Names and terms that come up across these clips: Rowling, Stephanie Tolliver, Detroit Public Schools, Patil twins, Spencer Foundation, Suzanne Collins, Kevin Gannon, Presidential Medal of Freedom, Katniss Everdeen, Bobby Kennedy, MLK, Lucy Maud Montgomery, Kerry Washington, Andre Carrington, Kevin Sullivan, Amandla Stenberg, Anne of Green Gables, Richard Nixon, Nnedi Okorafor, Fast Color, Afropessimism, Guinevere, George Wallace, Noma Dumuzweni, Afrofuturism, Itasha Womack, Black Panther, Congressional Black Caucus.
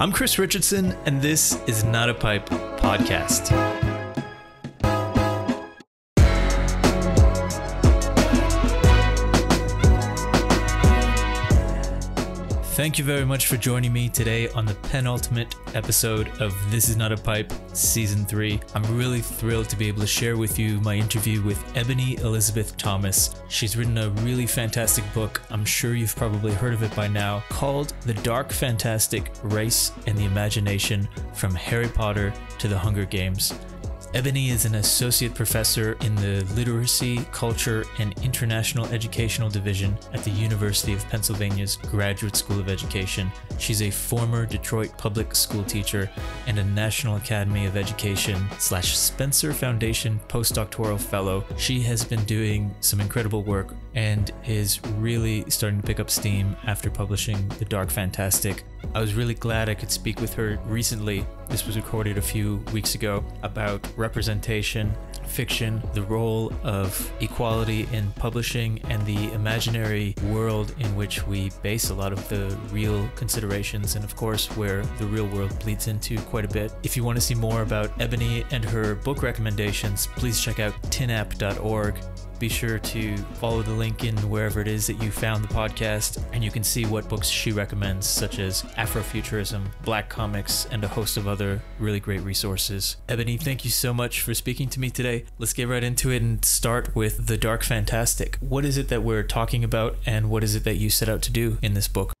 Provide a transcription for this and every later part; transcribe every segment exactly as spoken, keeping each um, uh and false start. I'm Chris Richardson, and this is Not a Pipe Podcast. Thank you very much for joining me today on the penultimate episode of This Is Not a Pipe Season three. I'm really thrilled to be able to share with you my interview with Ebony Elizabeth Thomas. She's written a really fantastic book, I'm sure you've probably heard of it by now, called The Dark Fantastic: Race and the Imagination from Harry Potter to the Hunger Games. Ebony is an associate professor in the Literacy, Culture, and International Educational Division at the University of Pennsylvania's Graduate School of Education. She's a former Detroit public school teacher and a National Academy of Education slash Spencer Foundation postdoctoral fellow. She has been doing some incredible work and is really starting to pick up steam after publishing The Dark Fantastic. I was really glad I could speak with her recently. This was recorded a few weeks ago about representation, fiction, the role of equality in publishing, and the imaginary world in which we base a lot of the real considerations, and of course where the real world bleeds into quite a bit. If you want to see more about Ebony and her book recommendations, please check out tin app dot org. Be sure to follow the link in wherever it is that you found the podcast, and you can see what books she recommends, such as Afrofuturism, Black Comics, and a host of other really great resources. Ebony, thank you so much for speaking to me today. Let's get right into it and start with The Dark Fantastic. What is it that we're talking about, and what is it that you set out to do in this book?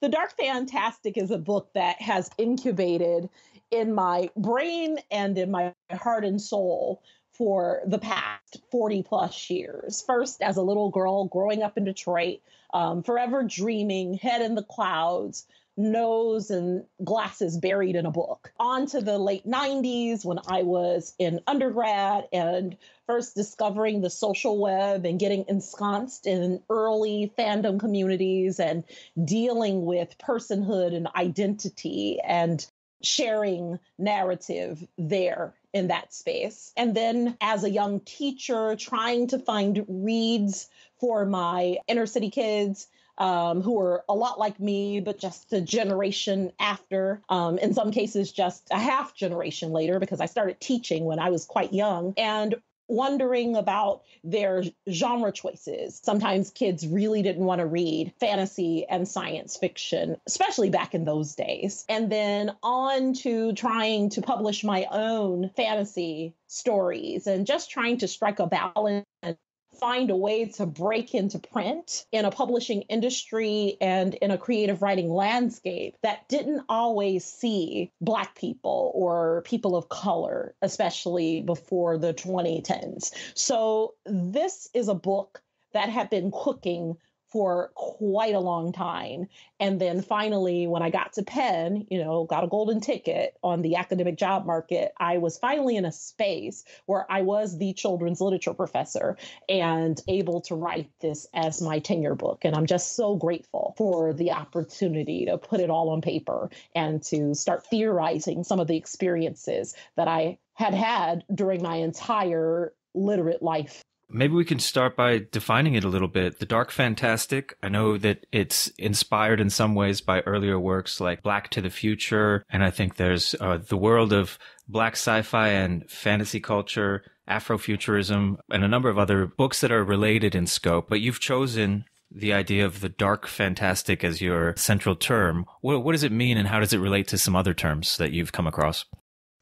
The Dark Fantastic is a book that has incubated in my brain and in my heart and soul for the past forty plus years. First, as a little girl growing up in Detroit, um, forever dreaming, head in the clouds, nose and glasses buried in a book. On to the late nineties when I was in undergrad and first discovering the social web and getting ensconced in early fandom communities and dealing with personhood and identity and sharing narrative there in that space. And then as a young teacher, trying to find reads for my inner city kids um, who were a lot like me, but just a generation after, um, in some cases, just a half generation later, because I started teaching when I was quite young, and wondering about their genre choices. Sometimes kids really didn't want to read fantasy and science fiction, especially back in those days. And then on to trying to publish my own fantasy stories and just trying to strike a balance and find a way to break into print in a publishing industry and in a creative writing landscape that didn't always see Black people or people of color, especially before the twenty tens. So this is a book that had been cooking for quite a long time. And then finally, when I got to Penn, you know, got a golden ticket on the academic job market, I was finally in a space where I was the children's literature professor and able to write this as my tenure book. And I'm just so grateful for the opportunity to put it all on paper and to start theorizing some of the experiences that I had had during my entire literate life. Maybe we can start by defining it a little bit. The Dark Fantastic, I know that it's inspired in some ways by earlier works like Black to the Future, and I think there's uh, the world of Black sci-fi and fantasy culture, Afrofuturism, and a number of other books that are related in scope, but you've chosen the idea of the Dark Fantastic as your central term. What, what does it mean, and how does it relate to some other terms that you've come across?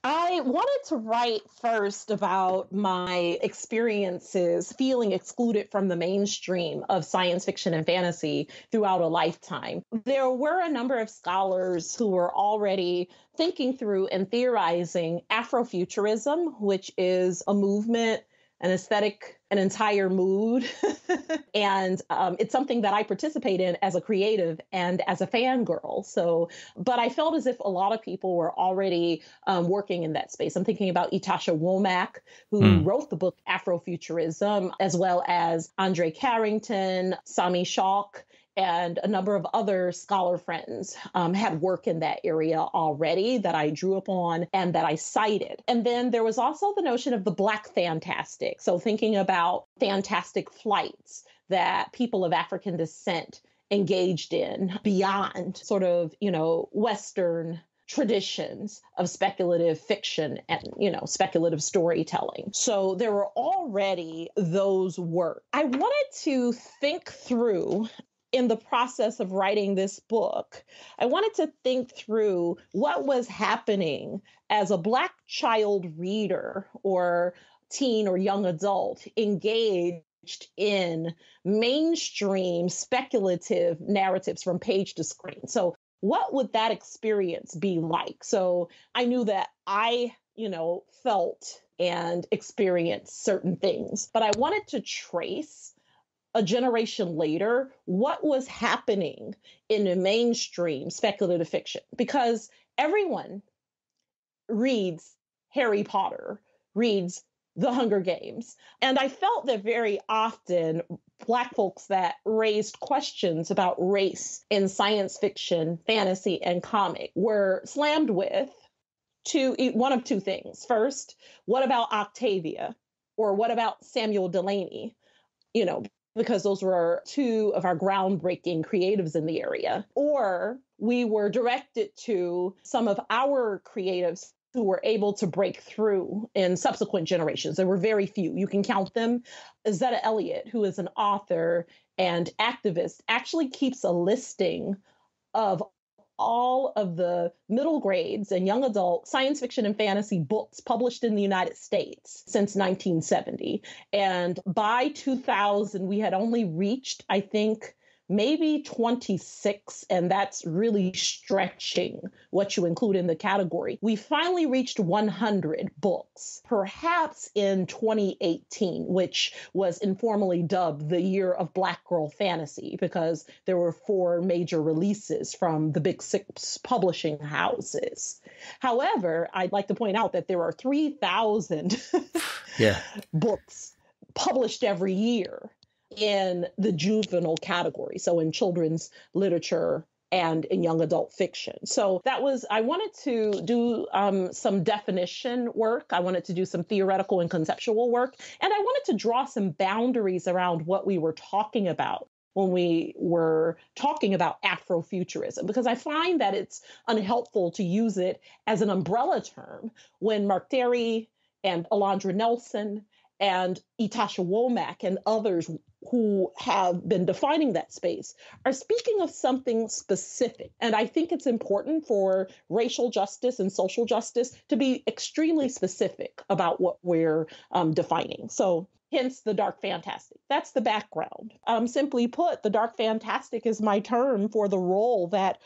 I wanted to write first about my experiences feeling excluded from the mainstream of science fiction and fantasy throughout a lifetime. There were a number of scholars who were already thinking through and theorizing Afrofuturism, which is a movement, an aesthetic, an entire mood. And um, it's something that I participate in as a creative and as a fangirl. So, but I felt as if a lot of people were already um, working in that space. I'm thinking about Itasha Womack, who mm. wrote the book Afrofuturism, as well as Andre Carrington, Sami Schalk, and a number of other scholar friends um, had work in that area already that I drew upon and that I cited. And then there was also the notion of the Black fantastic. So thinking about fantastic flights that people of African descent engaged in beyond sort of, you know, Western traditions of speculative fiction and, you know, speculative storytelling. So there were already those works. I wanted to think through, in the process of writing this book, I wanted to think through what was happening as a Black child reader or teen or young adult engaged in mainstream speculative narratives from page to screen. So what would that experience be like? So I knew that I, you know, felt and experienced certain things, but I wanted to trace a generation later what was happening in the mainstream speculative fiction, because everyone reads Harry Potter, reads The Hunger Games. And I felt that very often Black folks that raised questions about race in science fiction, fantasy, and comic were slammed with two, one of two things. First, what about Octavia? Or what about Samuel Delany? You know, because those were two of our groundbreaking creatives in the area. Or we were directed to some of our creatives who were able to break through in subsequent generations. There were very few. You can count them. Zeta Elliott, who is an author and activist, actually keeps a listing of all of the middle grades and young adult science fiction and fantasy books published in the United States since nineteen seventy. And by two thousand, we had only reached, I think, maybe twenty-six, and that's really stretching what you include in the category. We finally reached one hundred books, perhaps in twenty eighteen, which was informally dubbed the year of Black girl fantasy, because there were four major releases from the big six publishing houses. However, I'd like to point out that there are three thousand yeah. books published every year in the juvenile category, so in children's literature and in young adult fiction. So that was, I wanted to do um, some definition work. I wanted to do some theoretical and conceptual work. And I wanted to draw some boundaries around what we were talking about when we were talking about Afrofuturism, because I find that it's unhelpful to use it as an umbrella term when Mark Dery and Alondra Nelson and Itasha Womack and others who have been defining that space are speaking of something specific. And I think it's important for racial justice and social justice to be extremely specific about what we're um, defining. So hence the Dark Fantastic. That's the background. Um, simply put, the Dark Fantastic is my term for the role that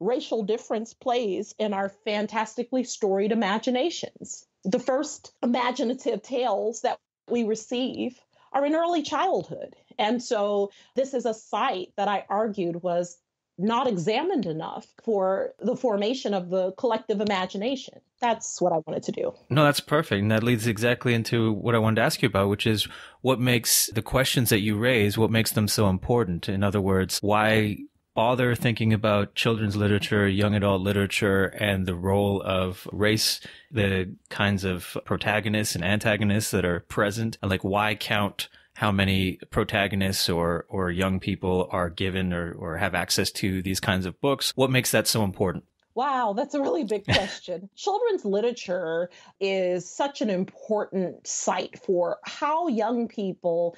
racial difference plays in our fantastically storied imaginations. The first imaginative tales that we receive are in early childhood. And so this is a site that I argued was not examined enough for the formation of the collective imagination. That's what I wanted to do. No, that's perfect. And that leads exactly into what I wanted to ask you about, which is what makes the questions that you raise, what makes them so important? In other words, why bother thinking about children's literature, young adult literature, and the role of race, the kinds of protagonists and antagonists that are present? Like, why count how many protagonists or, or young people are given or, or have access to these kinds of books? What makes that so important? Wow, that's a really big question. Children's literature is such an important site for how young people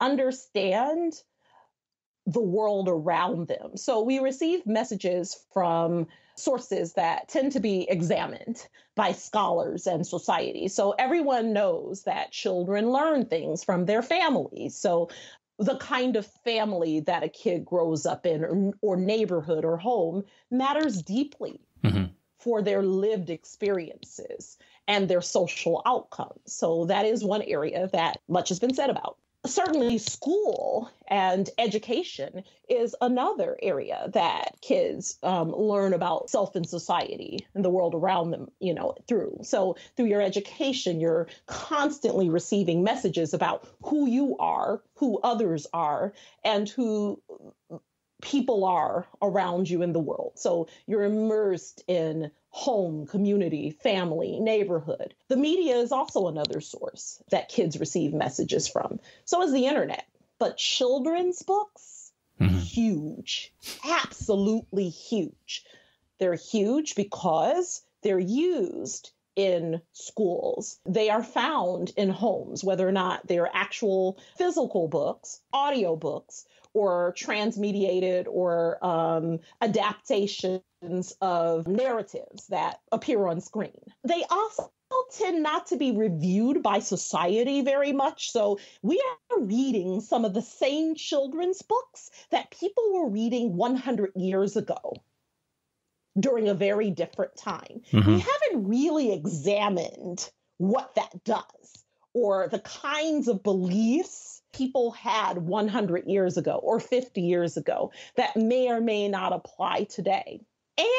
understand the world around them. So we receive messages from sources that tend to be examined by scholars and society. So everyone knows that children learn things from their families. So the kind of family that a kid grows up in or, or neighborhood or home matters deeply mm-hmm. for their lived experiences and their social outcomes. So that is one area that much has been said about. Certainly school and education is another area that kids um, learn about self and society and the world around them, you know, through. So through your education, you're constantly receiving messages about who you are, who others are, and who people are around you in the world. So you're immersed in home, community, family, neighborhood. The media is also another source that kids receive messages from. So is the internet. But children's books mm-hmm. huge, absolutely huge. They're huge because they're used in schools. They are found in homes, whether or not they are actual physical books, audio books, or transmediated or um, adaptations of narratives that appear on screen. They also tend not to be reviewed by society very much. So we are reading some of the same children's books that people were reading one hundred years ago, during a very different time. Mm-hmm. We haven't really examined what that does or the kinds of beliefs people had one hundred years ago or fifty years ago that may or may not apply today.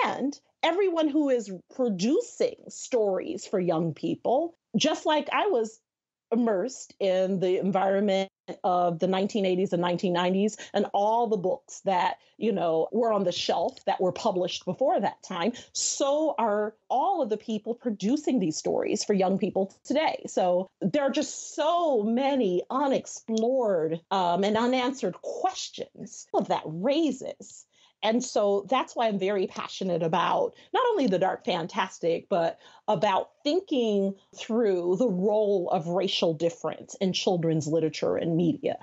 And everyone who is producing stories for young people, just like I was immersed in the environment of the nineteen eighties and nineteen nineties and all the books that, you know, were on the shelf that were published before that time, so are all of the people producing these stories for young people today. So there are just so many unexplored um, and unanswered questions that raises. And so that's why I'm very passionate about not only the dark fantastic, but about thinking through the role of racial difference in children's literature and media,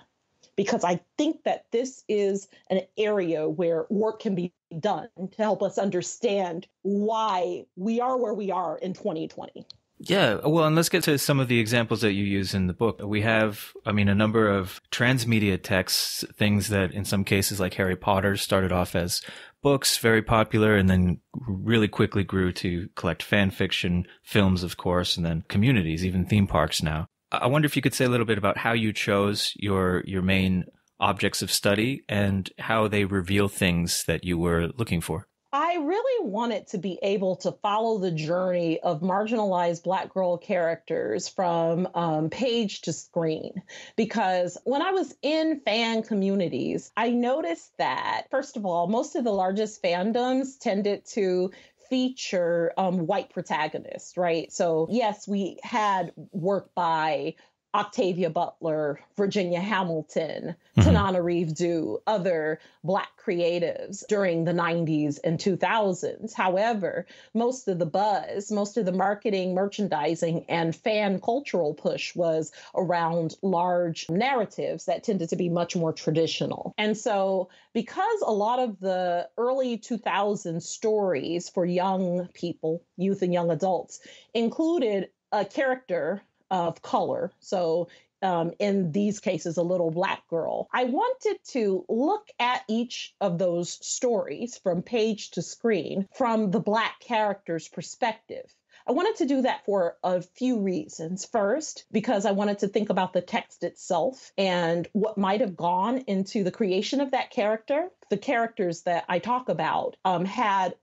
because I think that this is an area where work can be done to help us understand why we are where we are in twenty twenty. Yeah, well, and let's get to some of the examples that you use in the book. We have, I mean, a number of transmedia texts, things that in some cases, like Harry Potter, started off as books, very popular, and then really quickly grew to collect fan fiction, films, of course, and then communities, even theme parks now. I wonder if you could say a little bit about how you chose your your main objects of study and how they reveal things that you were looking for. I really wanted to be able to follow the journey of marginalized Black girl characters from um, page to screen, because when I was in fan communities, I noticed that, first of all, most of the largest fandoms tended to feature um, white protagonists, right? So yes, we had work by Octavia Butler, Virginia Hamilton, mm-hmm. Tanana Reeve Du, other Black creatives during the nineties and two thousands. However, most of the buzz, most of the marketing, merchandising, and fan cultural push was around large narratives that tended to be much more traditional. And so because a lot of the early two thousands stories for young people, youth and young adults, included a character of color. So um, in these cases, a little Black girl. I wanted to look at each of those stories from page to screen from the Black character's perspective. I wanted to do that for a few reasons. First, because I wanted to think about the text itself and what might have gone into the creation of that character. The characters that I talk about um, had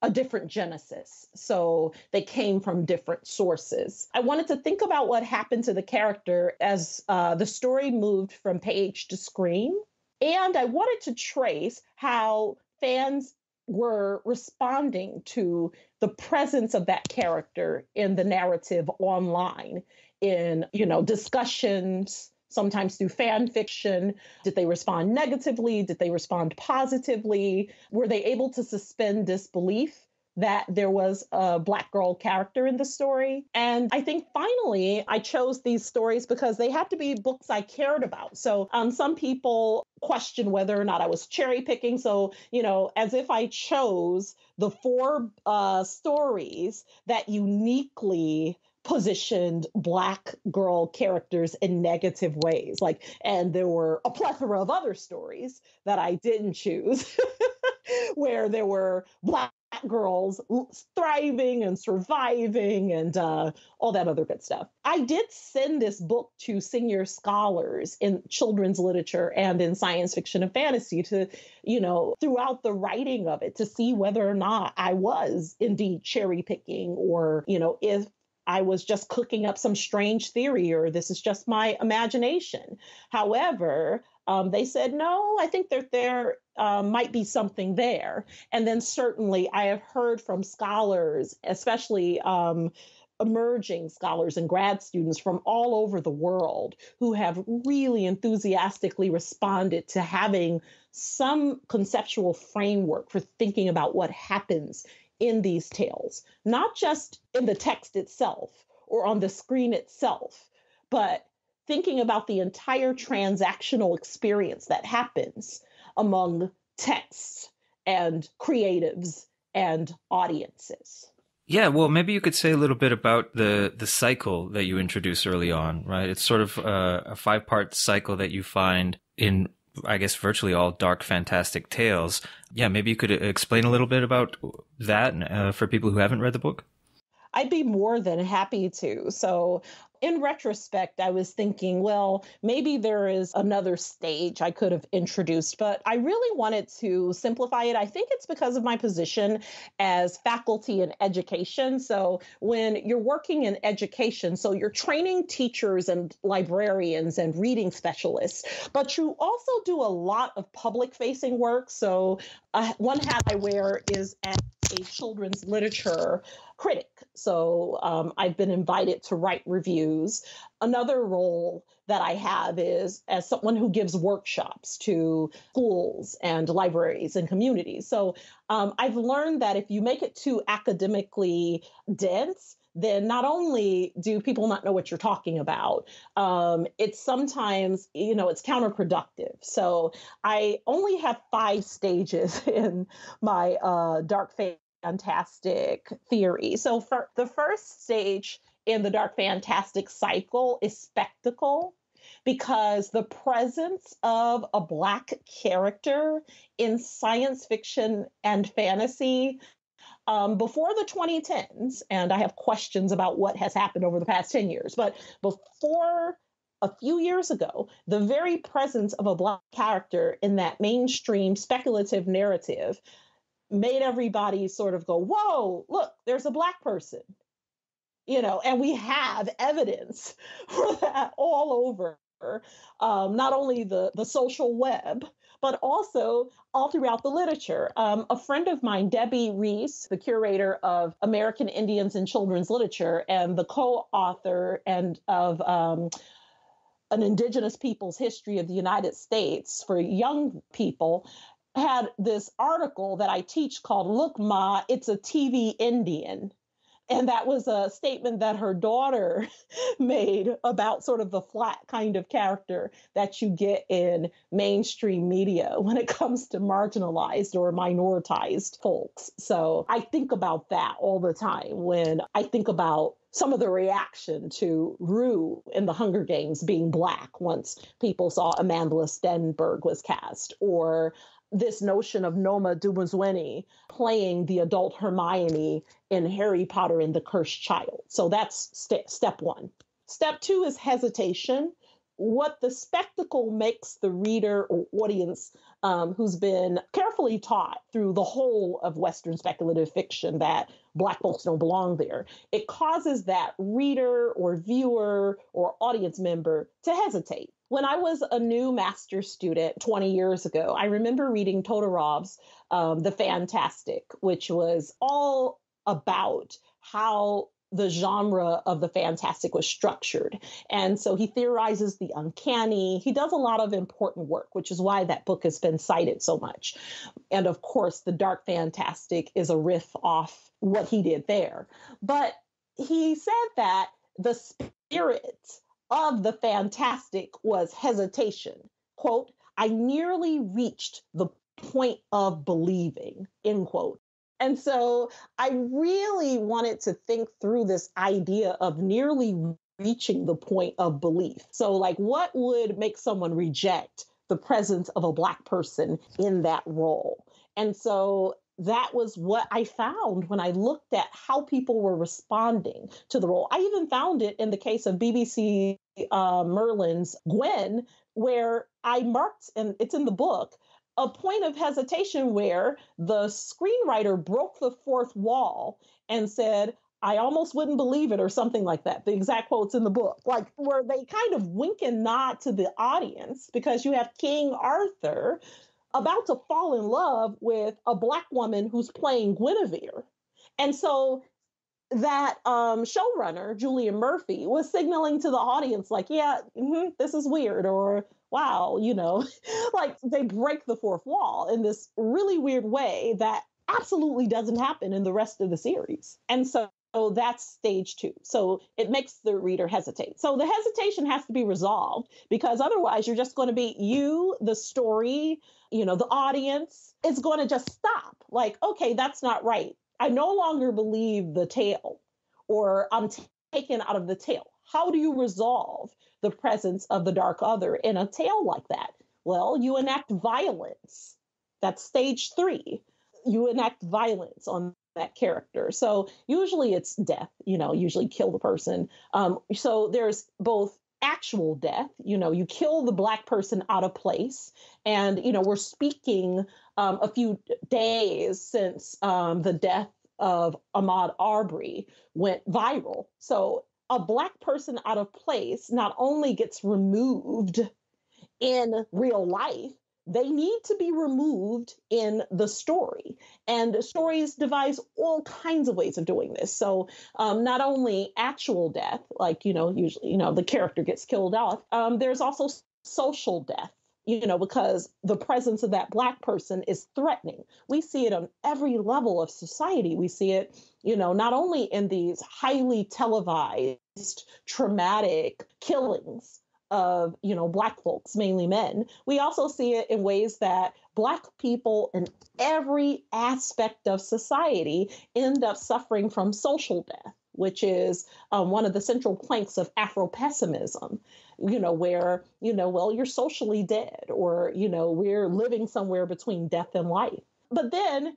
a different genesis. So they came from different sources. I wanted to think about what happened to the character as uh, the story moved from page to screen. And I wanted to trace how fans were responding to the presence of that character in the narrative online, in, you know, discussions, sometimes through fan fiction. Did they respond negatively? Did they respond positively? Were they able to suspend disbelief that there was a Black girl character in the story? And I think finally, I chose these stories because they had to be books I cared about. So um, some people question whether or not I was cherry picking. So, you know, as if I chose the four uh, stories that uniquely positioned Black girl characters in negative ways. Like, and there were a plethora of other stories that I didn't choose where there were Black girls thriving and surviving and uh, all that other good stuff. I did send this book to senior scholars in children's literature and in science fiction and fantasy to, you know, throughout the writing of it, to see whether or not I was indeed cherry picking, or, you know, if I was just cooking up some strange theory, or this is just my imagination. However, um, they said, no, I think that there uh, might be something there. And then certainly I have heard from scholars, especially um, emerging scholars and grad students from all over the world, who have really enthusiastically responded to having some conceptual framework for thinking about what happens in these tales, not just in the text itself or on the screen itself, but thinking about the entire transactional experience that happens among texts and creatives and audiences. Yeah, well, maybe you could say a little bit about the the cycle that you introduce early on, right? It's sort of a, a five-part cycle that you find in, I guess, virtually all dark fantastic tales. Yeah, maybe you could explain a little bit about that uh, for people who haven't read the book. I'd be more than happy to. So in retrospect, I was thinking, well, maybe there is another stage I could have introduced, but I really wanted to simplify it. I think it's because of my position as faculty in education. So when you're working in education, so you're training teachers and librarians and reading specialists, but you also do a lot of public-facing work. So uh, one hat I wear is as a children's literature critic. So um, I've been invited to write reviews. Another role that I have is as someone who gives workshops to schools and libraries and communities. So um, I've learned that if you make it too academically dense, then not only do people not know what you're talking about, um, it's sometimes, you know, it's counterproductive. So I only have five stages in my uh, dark fantastic theory. So for the first stage in the dark fantastic cycle is spectacle, because the presence of a Black character in science fiction and fantasy Um, before the twenty tens, and I have questions about what has happened over the past ten years, but before a few years ago, the very presence of a Black character in that mainstream speculative narrative made everybody sort of go, whoa, look, there's a Black person, you know, and we have evidence for that all over, um, not only the, the social web, but also all throughout the literature. Um, a friend of mine, Debbie Reese, the curator of American Indians in Children's Literature and the co-author and of um, An Indigenous People's History of the United States for Young People, had this article that I teach called, "Look, Ma, It's a T V Indian." And that was a statement that her daughter made about sort of the flat kind of character that you get in mainstream media when it comes to marginalized or minoritized folks. So I think about that all the time when I think about some of the reaction to Rue in The Hunger Games being Black once people saw Amandla Stenberg was cast, or this notion of Noma Dumuzweni playing the adult Hermione in Harry Potter and the Cursed Child. So that's st- step one. Step two is hesitation. What the spectacle makes the reader or audience um, who's been carefully taught through the whole of Western speculative fiction that Black folks don't belong there, it causes that reader or viewer or audience member to hesitate. When I was a new master's student twenty years ago, I remember reading Todorov's um, The Fantastic, which was all about how the genre of the fantastic was structured. And so he theorizes the uncanny. He does a lot of important work, which is why that book has been cited so much. And of course, the dark fantastic is a riff off what he did there. But he said that the spirit of the fantastic was hesitation. Quote, "I nearly reached the point of believing," end quote. And so I really wanted to think through this idea of nearly reaching the point of belief. So like, what would make someone reject the presence of a Black person in that role? And so that was what I found when I looked at how people were responding to the role. I even found it in the case of B B C uh, Merlin's Gwen, where I marked, and it's in the book, a point of hesitation where the screenwriter broke the fourth wall and said, "I almost wouldn't believe it," or something like that. The exact quote's in the book, like where they kind of wink and nod to the audience because you have King Arthur about to fall in love with a Black woman who's playing Guinevere. And so that um, showrunner, Julia Murphy, was signaling to the audience like, yeah, mm-hmm, this is weird, or wow, you know, like they break the fourth wall in this really weird way that absolutely doesn't happen in the rest of the series. And so oh, that's stage two. So it makes the reader hesitate. So the hesitation has to be resolved, because otherwise you're just going to be you, the story, you know, the audience. It's going to just stop. Like, okay, that's not right. I no longer believe the tale, or I'm t- taken out of the tale. How do you resolve the presence of the dark other in a tale like that? Well, you enact violence. That's stage three. You enact violence on that character. So usually it's death, you know, usually kill the person. Um, so there's both actual death, you know, you kill the Black person out of place. And, you know, we're speaking um, a few days since um, the death of Ahmaud Arbery went viral. So a Black person out of place not only gets removed in real life, they need to be removed in the story. And stories devise all kinds of ways of doing this. So um, not only actual death, like, you know, usually, you know, the character gets killed off. Um, there's also social death, you know, because the presence of that Black person is threatening. We see it on every level of society. We see it, you know, not only in these highly televised, traumatic killings of, you know, Black folks, mainly men. We also see it in ways that Black people in every aspect of society end up suffering from social death, which is um, one of the central planks of Afropessimism, you know, where, you know, well, you're socially dead, or, you know, we're living somewhere between death and life. But then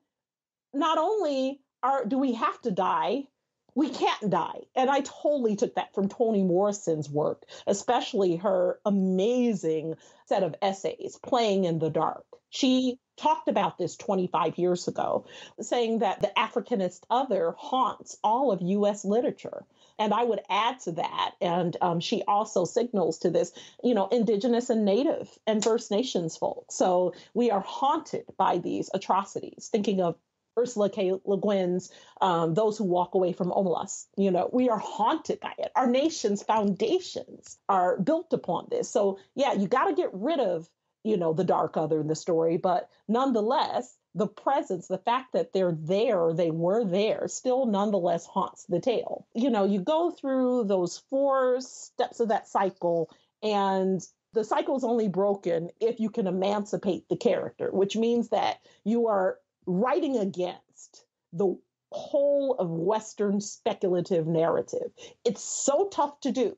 not only are do we have to die, we can't die. And I totally took that from Toni Morrison's work, especially her amazing set of essays, Playing in the Dark. She talked about this twenty-five years ago, saying that the Africanist other haunts all of U S literature. And I would add to that, and um, she also signals to this, you know, Indigenous and Native and First Nations folks. So we are haunted by these atrocities, thinking of Ursula K. Le Guin's um, Those Who Walk Away from Omelas. You know, we are haunted by it. Our nation's foundations are built upon this. So, yeah, you got to get rid of, you know, the dark other in the story. But nonetheless, the presence, the fact that they're there, they were there, still nonetheless haunts the tale. You know, you go through those four steps of that cycle, and the cycle is only broken if you can emancipate the character, which means that you are writing against the whole of Western speculative narrative. It's so tough to do.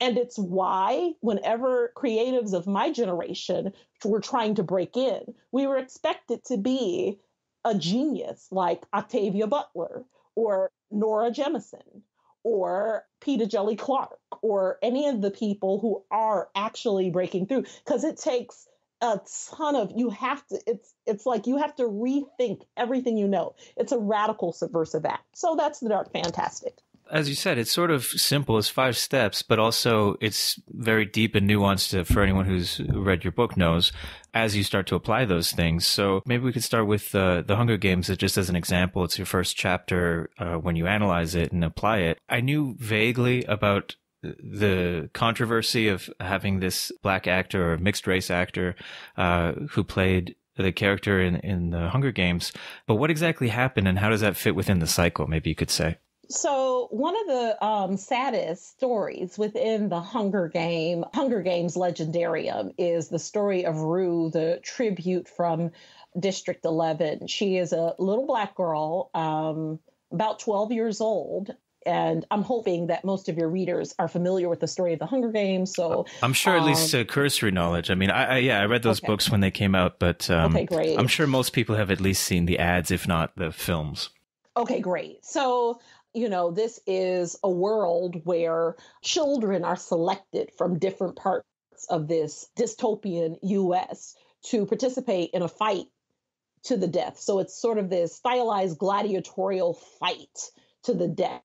And it's why whenever creatives of my generation were trying to break in, we were expected to be a genius like Octavia Butler or Nora Jemison or Peter Jelly Clark or any of the people who are actually breaking through. Because it takes a ton of, you have to, it's it's like you have to rethink everything you know. It's a radical subversive act. So that's The Dark Fantastic. As you said, it's sort of simple. It's five steps, but also it's very deep and nuanced to, for anyone who's read your book knows, as you start to apply those things. So maybe we could start with uh, The Hunger Games, just as an example. It's your first chapter uh, when you analyze it and apply it. I knew vaguely about the controversy of having this Black actor or mixed race actor uh, who played the character in, in The Hunger Games. But what exactly happened, and how does that fit within the cycle, maybe you could say? So one of the um, saddest stories within the Hunger Game, Hunger Games legendarium is the story of Rue, the tribute from District eleven. She is a little Black girl, um, about twelve years old. And I'm hoping that most of your readers are familiar with the story of The Hunger Games. So I'm sure at um, least uh, cursory knowledge. I mean, I, I yeah, I read those okay. books when they came out, but um, okay, great. I'm sure most people have at least seen the ads, if not the films. Okay, great. So, you know, this is a world where children are selected from different parts of this dystopian U S to participate in a fight to the death. So it's sort of this stylized gladiatorial fight to the death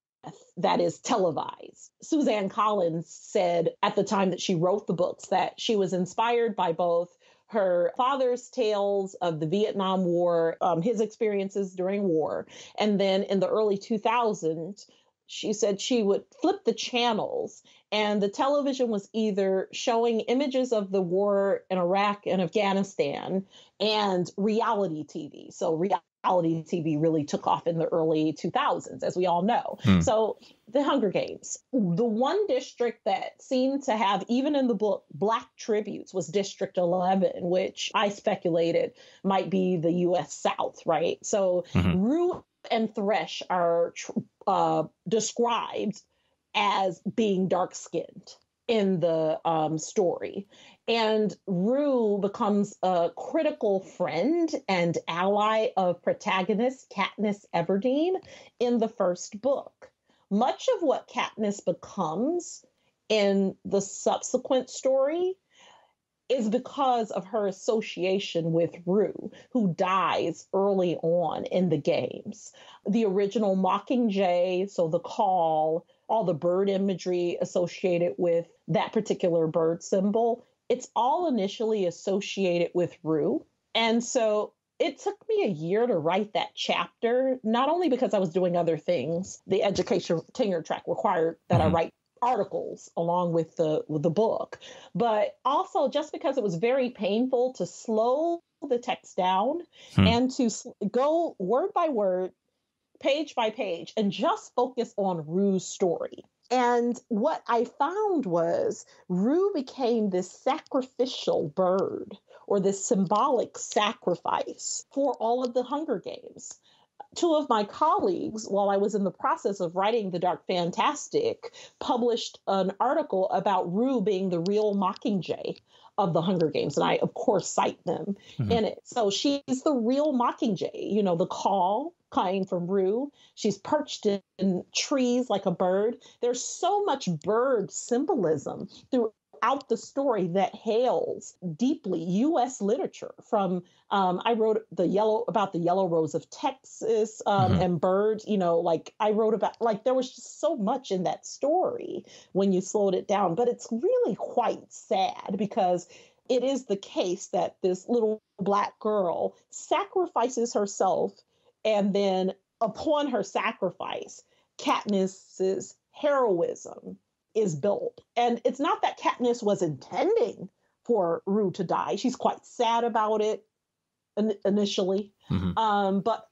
that is televised. Suzanne Collins said at the time that she wrote the books that she was inspired by both her father's tales of the Vietnam War, um, his experiences during war. And then in the early two thousands, she said she would flip the channels and the television was either showing images of the war in Iraq and Afghanistan and reality T V. So reality T V really took off in the early two thousands, as we all know. Hmm. So the Hunger Games, the one district that seemed to have, even in the book, Black tributes was District eleven, which I speculated might be the U S South, right? So mm-hmm. Rue and Thresh are uh, described as being dark-skinned in the um, story. And Rue becomes a critical friend and ally of protagonist Katniss Everdeen in the first book. Much of what Katniss becomes in the subsequent story is because of her association with Rue, who dies early on in the games. The original Mockingjay, so the call, all the bird imagery associated with that particular bird symbol, it's all initially associated with Rue. And so it took me a year to write that chapter, not only because I was doing other things. The education tenure track required that mm-hmm. I write articles along with the, with the book, but also just because it was very painful to slow the text down hmm. and to sl- go word by word, page by page, and just focus on Rue's story. And what I found was Rue became this sacrificial bird, or this symbolic sacrifice for all of the Hunger Games. Two of my colleagues, while I was in the process of writing The Dark Fantastic, published an article about Rue being the real Mockingjay of the Hunger Games. And I, of course, cite them mm-hmm. in it. So she's the real Mockingjay, you know, the call coming from Rue. She's perched in trees like a bird. There's so much bird symbolism through out the story that hails deeply U S literature from, um, I wrote the yellow about the yellow rose of Texas um, mm-hmm. and birds, you know, like I wrote about, like there was just so much in that story when you slowed it down, but it's really quite sad because it is the case that this little Black girl sacrifices herself, and then upon her sacrifice, Katniss's heroism is built. And it's not that Katniss was intending for Rue to die. She's quite sad about it in- initially. Mm-hmm. Um, but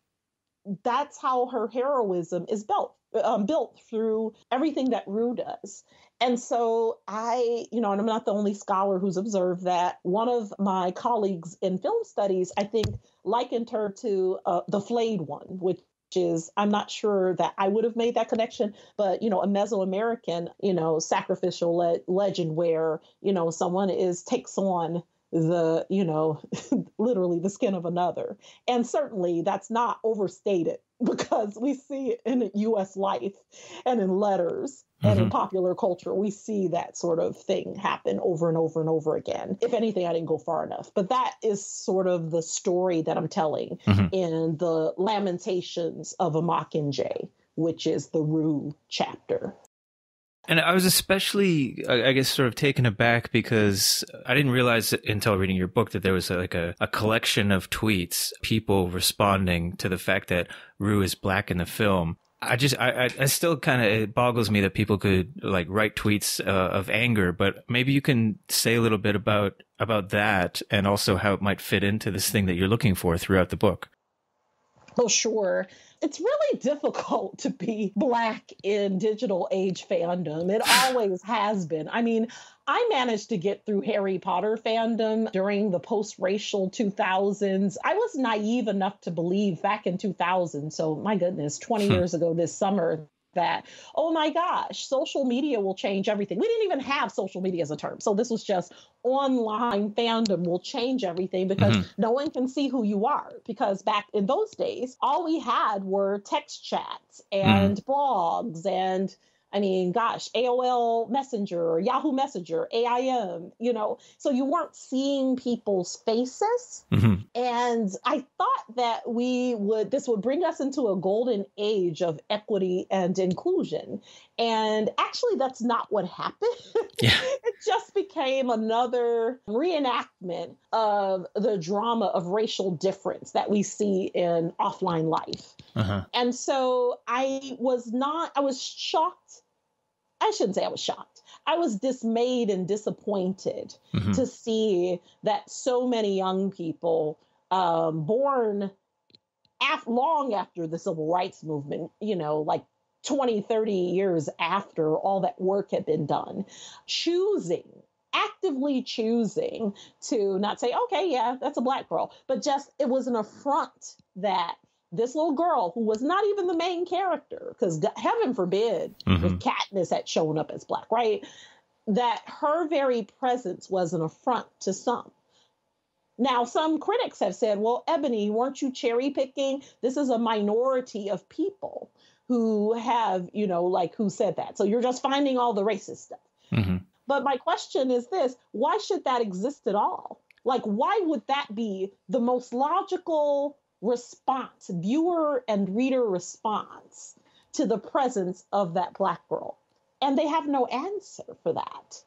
that's how her heroism is built, um, built through everything that Rue does. And so I, you know, and I'm not the only scholar who's observed that. One of my colleagues in film studies, I think, likened her to uh, the flayed one, which is, I'm not sure that I would have made that connection, but, you know, a Mesoamerican, you know, sacrificial le- legend where, you know, someone is takes on the, you know, literally the skin of another. And certainly that's not overstated because we see it in U S life and in letters mm-hmm. and in popular culture, we see that sort of thing happen over and over and over again. If anything, I didn't go far enough, but that is sort of the story that I'm telling mm-hmm. in the Lamentations of a Mockingjay, which is the Rue chapter. And I was especially, I guess, sort of taken aback because I didn't realize until reading your book that there was a, like a, a collection of tweets, people responding to the fact that Rue is Black in the film. I just, I, I, I still kind of, it boggles me that people could like write tweets uh, of anger, but maybe you can say a little bit about, about that and also how it might fit into this thing that you're looking for throughout the book. Oh, sure. It's really difficult to be Black in digital age fandom. It always has been. I mean, I managed to get through Harry Potter fandom during the post-racial two thousands. I was naive enough to believe back in two thousand, so my goodness, twenty hmm. years ago this summer, that, oh my gosh, social media will change everything. We didn't even have social media as a term. So this was just online fandom will change everything because mm-hmm. no one can see who you are. Because back in those days, all we had were text chats and mm-hmm. blogs and I mean, gosh, A O L Messenger, Yahoo Messenger, A I M, you know, so you weren't seeing people's faces. Mm-hmm. And I thought that we would, this would bring us into a golden age of equity and inclusion. And actually, that's not what happened. Yeah. It just became another reenactment of the drama of racial difference that we see in offline life. Uh-huh. And so I was not, I was shocked. I shouldn't say I was shocked. I was dismayed and disappointed mm-hmm. to see that so many young people um, born af- long after the Civil Rights Movement, you know, like twenty, thirty years after all that work had been done, choosing, actively choosing to not say, okay, yeah, that's a black girl, but just it was an affront that this little girl who was not even the main character, because heaven forbid mm-hmm. if Katniss had shown up as black, right? That her very presence was an affront to some. Now, some critics have said, well, Ebony, weren't you cherry picking? This is a minority of people who have, you know, like who said that. So you're just finding all the racist stuff. Mm-hmm. But my question is this, why should that exist at all? Like, why would that be the most logical response, viewer and reader response to the presence of that black girl? And they have no answer for that.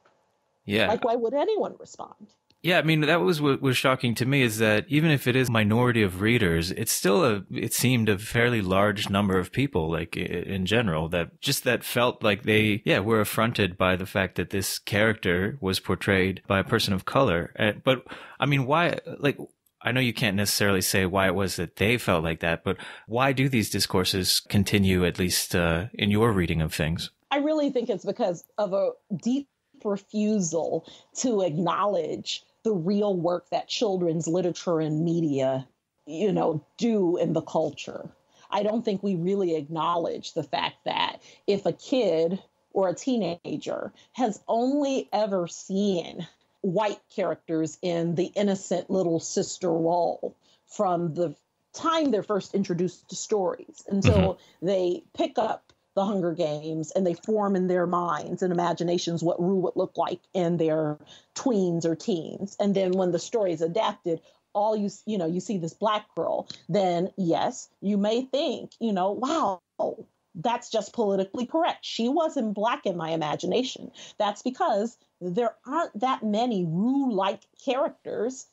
Yeah. Like, why would anyone respond? Yeah, I mean, that was what was shocking to me, is that even if it is a minority of readers, it's still a, it seemed a fairly large number of people, like in general, that just that felt like they, yeah, were affronted by the fact that this character was portrayed by a person of color. But I mean, why, like, I know you can't necessarily say why it was that they felt like that, but why do these discourses continue, at least uh, in your reading of things? I really think it's because of a deep refusal to acknowledge the real work that children's literature and media, you know, do in the culture. I don't think we really acknowledge the fact that if a kid or a teenager has only ever seen white characters in the innocent little sister role from the time they're first introduced to stories until mm-hmm. they pick up The Hunger Games and they form in their minds and imaginations what Rue would look like in their tweens or teens. And then when the story is adapted, all you, you know, you see this black girl, then yes, you may think, you know, wow, that's just politically correct. She wasn't black in my imagination. That's because there aren't that many Rue-like characters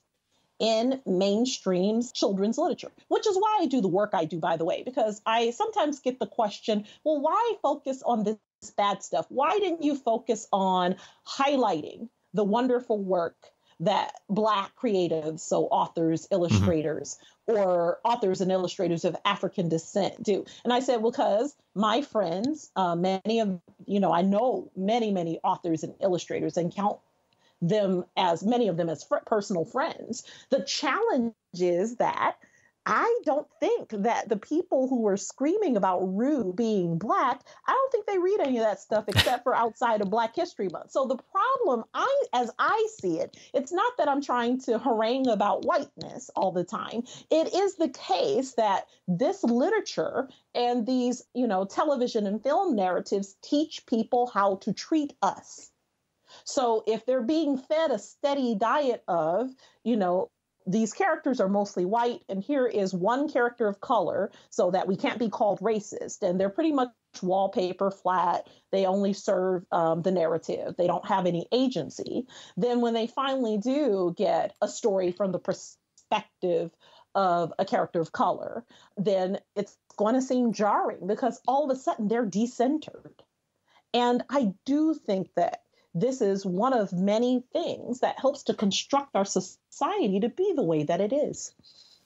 in mainstream children's literature, which is why I do the work I do, by the way, because I sometimes get the question, well, why focus on this bad stuff? Why didn't you focus on highlighting the wonderful work that Black creatives, so authors, illustrators, mm-hmm. or authors and illustrators of African descent do? And I said, well, because my friends, uh, many of, you know, I know many, many authors and illustrators and count them as many of them as fr- personal friends. The challenge is that I don't think that the people who were screaming about Rue being black, I don't think they read any of that stuff except for outside of Black History Month. So the problem, I, as I see it, it's not that I'm trying to harangue about whiteness all the time. It is the case that this literature and these, you know, television and film narratives teach people how to treat us. So if they're being fed a steady diet of, you know, these characters are mostly white, and here is one character of color so that we can't be called racist. And they're pretty much wallpaper flat. They only serve um, the narrative. They don't have any agency. Then when they finally do get a story from the perspective of a character of color, then it's going to seem jarring because all of a sudden they're decentered. And I do think that this is one of many things that helps to construct our society to be the way that it is.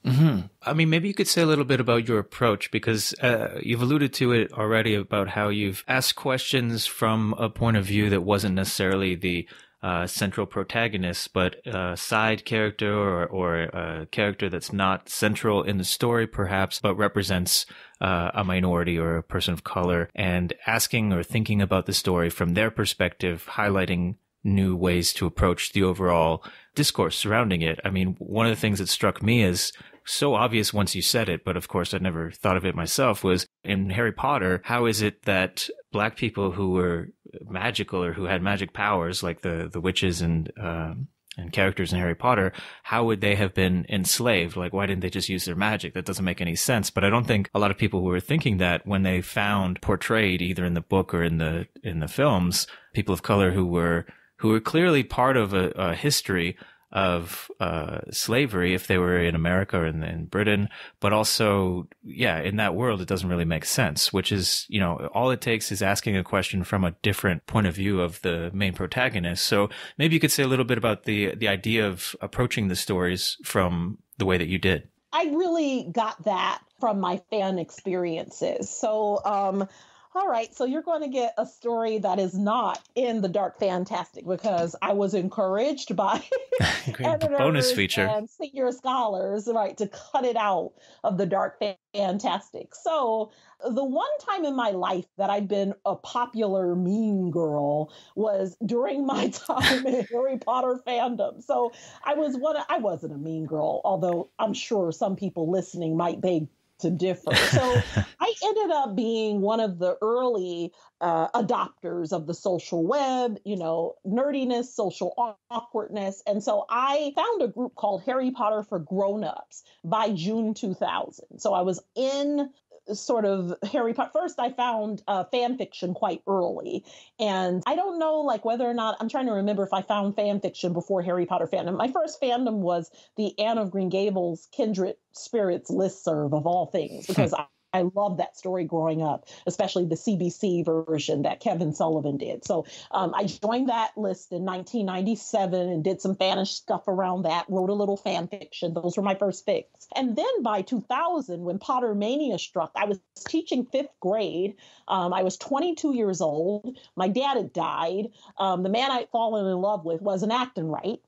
Mm-hmm. I mean, maybe you could say a little bit about your approach, because uh, you've alluded to it already about how you've asked questions from a point of view that wasn't necessarily the uh, central protagonist, but a side character or, or a character that's not central in the story, perhaps, but represents Uh, a minority or a person of color, and asking or thinking about the story from their perspective, highlighting new ways to approach the overall discourse surrounding it. I mean, one of the things that struck me as so obvious once you said it, but of course I never thought of it myself, was in Harry Potter, how is it that Black people who were magical or who had magic powers, like the, the witches and, um, and characters in Harry Potter, how would they have been enslaved? Like, why didn't they just use their magic? That doesn't make any sense. But I don't think a lot of people were thinking that when they found portrayed either in the book or in the, in the films, people of color who were, who were clearly part of a, a history of uh slavery, if they were in America or in, in Britain, but also, yeah, in that world, it doesn't really make sense, which is, you know, all it takes is asking a question from a different point of view of the main protagonist. So maybe you could say a little bit about the the idea of approaching the stories from the way that you did. I really got that from my fan experiences. So, um, all right, so you're going to get a story that is not in The Dark Fantastic, because I was encouraged by bonus feature and senior scholars, right, to cut it out of The Dark Fantastic. So the one time in my life that I'd been a popular mean girl was during my time in Harry Potter fandom. So I was one. Of, I wasn't a mean girl, although I'm sure some people listening might be. To differ. So I ended up being one of the early uh, adopters of the social web, you know, nerdiness, social awkwardness. And so I found a group called Harry Potter for Grownups by June two thousand. So I was in sort of Harry Potter. First, I found uh, fan fiction quite early. And I don't know, like, whether or not, I'm trying to remember if I found fan fiction before Harry Potter fandom. My first fandom was the Anne of Green Gables Kindred Spirits listserv, of all things, because I, I loved that story growing up, especially the C B C version that Kevin Sullivan did. So um, I joined that list in nineteen ninety-seven and did some fanish stuff around that, wrote a little fan fiction. Those were my first fics. And then by two thousand, when Potter Mania struck, I was teaching fifth grade. Um, I was twenty-two years old. My dad had died. Um, the man I'd fallen in love with wasn't acting right.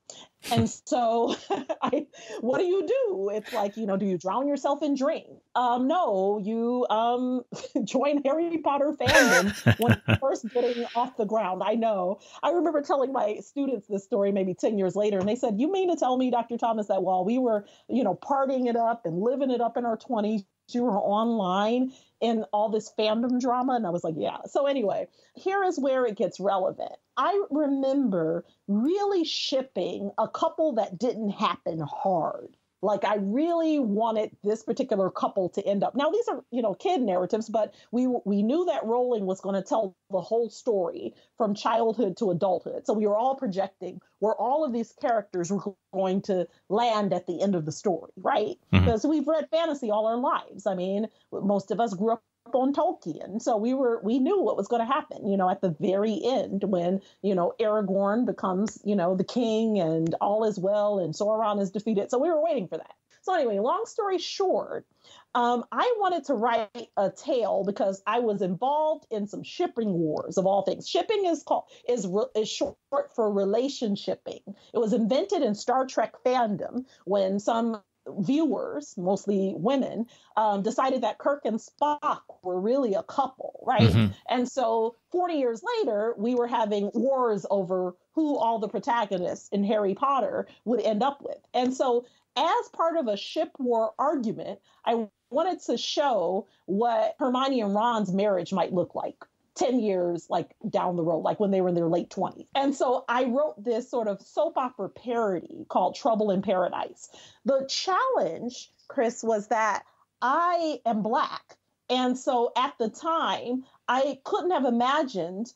And so I, what do you do? It's like, you know, do you drown yourself in drink? Um, no, you um, join Harry Potter fandom when first getting off the ground. I know. I remember telling my students this story maybe ten years later, and they said, you mean to tell me, Doctor Thomas, that while we were, you know, partying it up and living it up in our twenties, you were online in all this fandom drama? And I was like, yeah. So anyway, here is where it gets relevant. I remember really shipping a couple that didn't happen hard. Like, I really wanted this particular couple to end up. Now, these are, you know, kid narratives, but we we knew that Rowling was going to tell the whole story from childhood to adulthood. So we were all projecting where all of these characters were going to land at the end of the story, right? Mm-hmm. Because we've read fantasy all our lives. I mean, most of us grew up on Tolkien. So we were, we knew what was going to happen, you know, at the very end when, you know, Aragorn becomes, you know, the king and all is well and Sauron is defeated. So we were waiting for that. So anyway, long story short, um, I wanted to write a tale because I was involved in some shipping wars, of all things. Shipping is called, is, re, is short for relationshipping. It was invented in Star Trek fandom when some viewers, mostly women, um, decided that Kirk and Spock were really a couple, right? Mm-hmm. And so forty years later, we were having wars over who all the protagonists in Harry Potter would end up with. And so as part of a ship war argument, I wanted to show what Hermione and Ron's marriage might look like ten years like down the road, like when they were in their late twenties. And so I wrote this sort of soap opera parody called Trouble in Paradise. The challenge, Chris, was that I am Black. And so at the time, I couldn't have imagined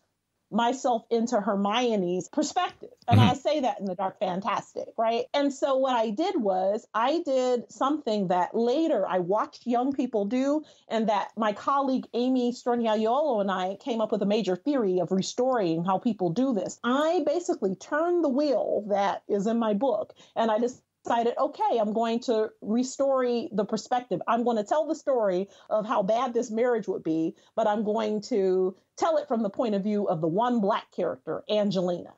myself into Hermione's perspective. And mm-hmm. I say that in The Dark Fantastic, right? And so what I did was I did something that later I watched young people do, and that my colleague Amy Storniaiolo and I came up with a major theory of restoring how people do this. I basically turned the wheel that is in my book, and I just decided, okay, I'm going to restore the perspective. I'm going to tell the story of how bad this marriage would be, but I'm going to tell it from the point of view of the one Black character, Angelina.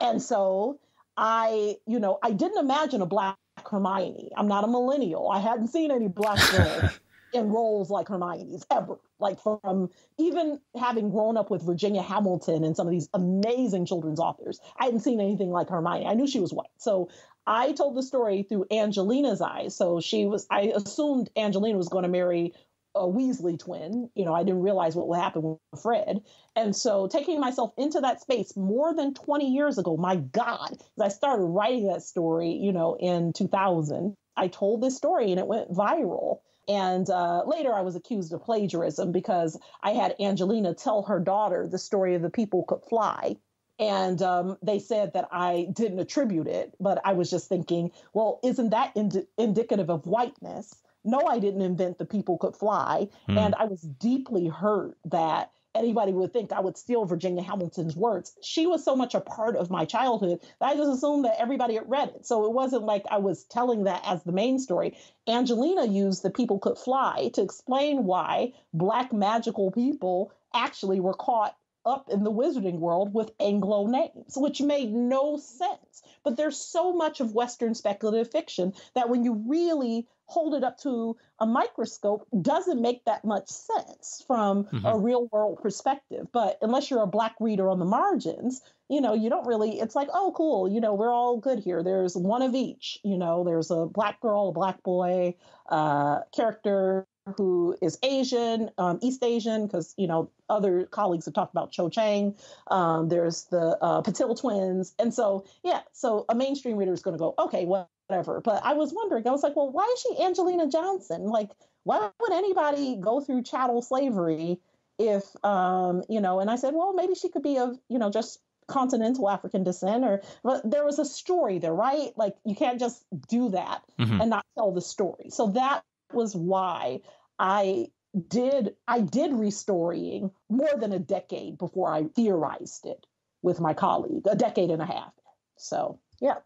And so I, you know, I didn't imagine a Black Hermione. I'm not a millennial. I hadn't seen any Black girls in roles like Hermione's ever. Like, from even having grown up with Virginia Hamilton and some of these amazing children's authors, I hadn't seen anything like Hermione. I knew she was white. So I told the story through Angelina's eyes. So she was, I assumed Angelina was going to marry a Weasley twin. You know, I didn't realize what would happen with Fred. And so taking myself into that space more than twenty years ago, my God, I started writing that story, you know, in two thousand. I told this story and it went viral. And uh, later I was accused of plagiarism because I had Angelina tell her daughter the story of The People Could Fly. And um, they said that I didn't attribute it, but I was just thinking, well, isn't that ind- indicative of whiteness? No, I didn't invent The People Could Fly. Mm. And I was deeply hurt that anybody would think I would steal Virginia Hamilton's words. She was so much a part of my childhood that I just assumed that everybody had read it. So it wasn't like I was telling that as the main story. Angelina used The People Could Fly to explain why Black magical people actually were caught up in the wizarding world with Anglo names, which made no sense. But there's so much of Western speculative fiction that when you really hold it up to a microscope, doesn't make that much sense from mm-hmm. a real world perspective. But unless you're a Black reader on the margins, you know, you don't really, it's like, oh, cool, you know, we're all good here. There's one of each, you know, there's a Black girl, a Black boy, uh, character who is Asian, um, East Asian, because, you know, other colleagues have talked about Cho Chang. Um, there's the uh, Patil twins. And so, yeah, so a mainstream reader is going to go, okay, whatever. But I was wondering, I was like, well, why is she Angelina Johnson? Like, why would anybody go through chattel slavery if, um, you know, and I said, well, maybe she could be of, you know, just continental African descent, or but there was a story there, right? Like, you can't just do that mm-hmm. and not tell the story. So that was why I did I did restorying more than a decade before I theorized it with my colleague, a decade and a half. So, yeah.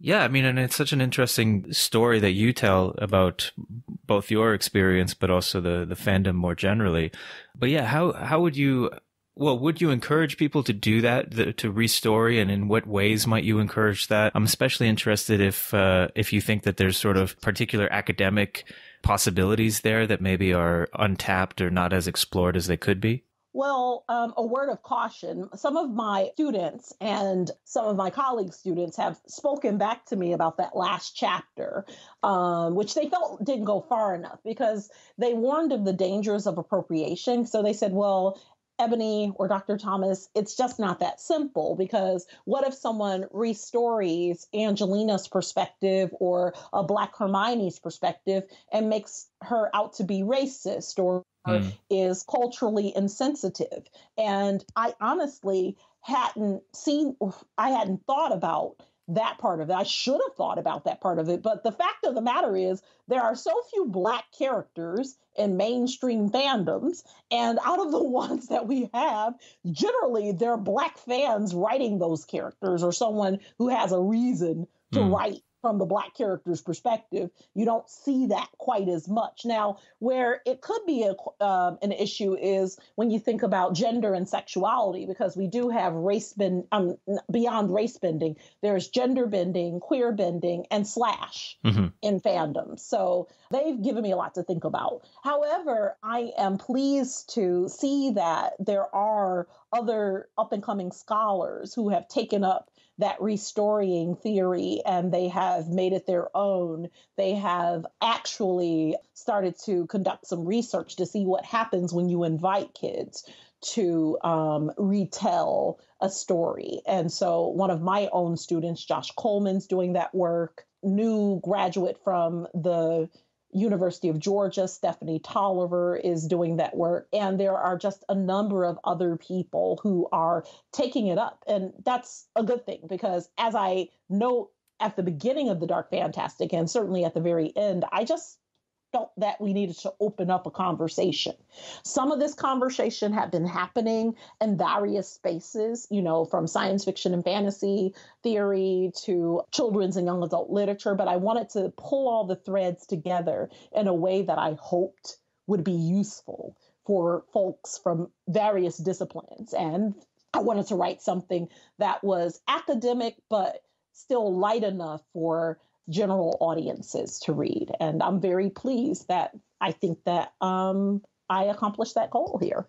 Yeah, I mean, and it's such an interesting story that you tell about both your experience, but also the, the fandom more generally. But yeah, how, how would you, well, would you encourage people to do that, the, to restory, and in what ways might you encourage that? I'm especially interested if, uh, if you think that there's sort of particular academic possibilities there that maybe are untapped or not as explored as they could be? Well, um, a word of caution. Some of my students and some of my colleagues' students have spoken back to me about that last chapter, um, which they felt didn't go far enough because they warned of the dangers of appropriation. So they said, well, Ebony or Doctor Thomas, it's just not that simple, because what if someone restories Angelina's perspective or a Black Hermione's perspective and makes her out to be racist or mm. is culturally insensitive? And I honestly hadn't seen, I hadn't thought about that part of it. I should have thought about that part of it. But the fact of the matter is there are so few Black characters in mainstream fandoms. And out of the ones that we have, generally they're Black fans writing those characters, or someone who has a reason to mm. write from the Black character's perspective. You don't see that quite as much. Now, where it could be a, um, an issue is when you think about gender and sexuality, because we do have race bend, um, beyond race bending, there's gender bending, queer bending, and slash mm-hmm. in fandom. So they've given me a lot to think about. However, I am pleased to see that there are other up-and-coming scholars who have taken up that restorying theory, and they have made it their own. They have actually started to conduct some research to see what happens when you invite kids to um, retell a story. And so one of my own students, Josh Coleman's doing that work, new graduate from the University of Georgia, Stephanie Tolliver, is doing that work. And there are just a number of other people who are taking it up. And that's a good thing, because as I note at the beginning of The Dark Fantastic, and certainly at the very end, I just felt that we needed to open up a conversation. Some of this conversation had been happening in various spaces, you know, from science fiction and fantasy theory to children's and young adult literature, but I wanted to pull all the threads together in a way that I hoped would be useful for folks from various disciplines. And I wanted to write something that was academic, but still light enough for general audiences to read. And I'm very pleased that I think that um, I accomplished that goal here.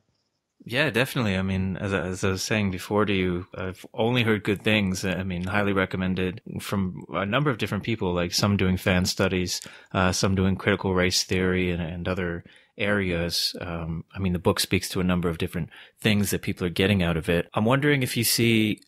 Yeah, definitely. I mean, as, as I was saying before to you, I've only heard good things. I mean, highly recommended from a number of different people, like some doing fan studies, uh, some doing critical race theory and, and other areas. Um, I mean, the book speaks to a number of different things that people are getting out of it. I'm wondering if you see,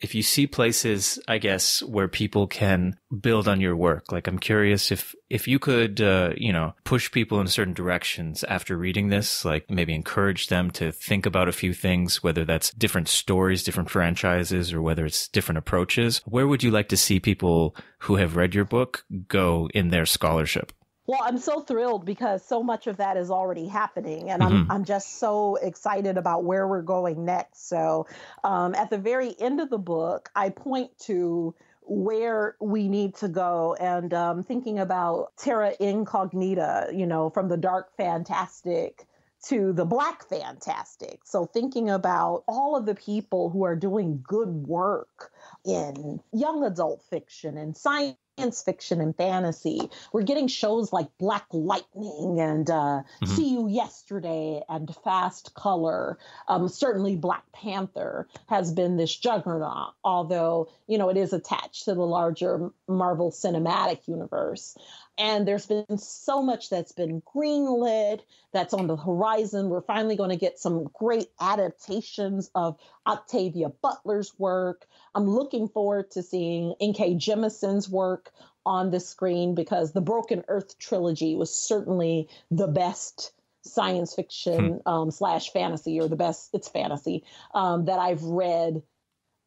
if you see places, I guess, where people can build on your work. Like, I'm curious if, if you could, uh, you know, push people in certain directions after reading this, like maybe encourage them to think about a few things, whether that's different stories, different franchises, or whether it's different approaches. Where would you like to see people who have read your book go in their scholarship? Well, I'm so thrilled because so much of that is already happening, and mm-hmm. I'm I'm just so excited about where we're going next. So um, at the very end of the book, I point to where we need to go, and um, thinking about terra incognita, you know, from the dark fantastic to the black fantastic. So thinking about all of the people who are doing good work in young adult fiction and science Science fiction and fantasy. We're getting shows like Black Lightning and uh, mm-hmm. See You Yesterday and Fast Color. Um, certainly Black Panther has been this juggernaut, although, you know, it is attached to the larger Marvel Cinematic Universe. And there's been so much that's been greenlit, that's on the horizon. We're finally going to get some great adaptations of Octavia Butler's work. I'm looking forward to seeing N K Jemison's work on the screen, because the Broken Earth trilogy was certainly the best science fiction hmm. um, slash fantasy, or the best, it's fantasy, um, that I've read.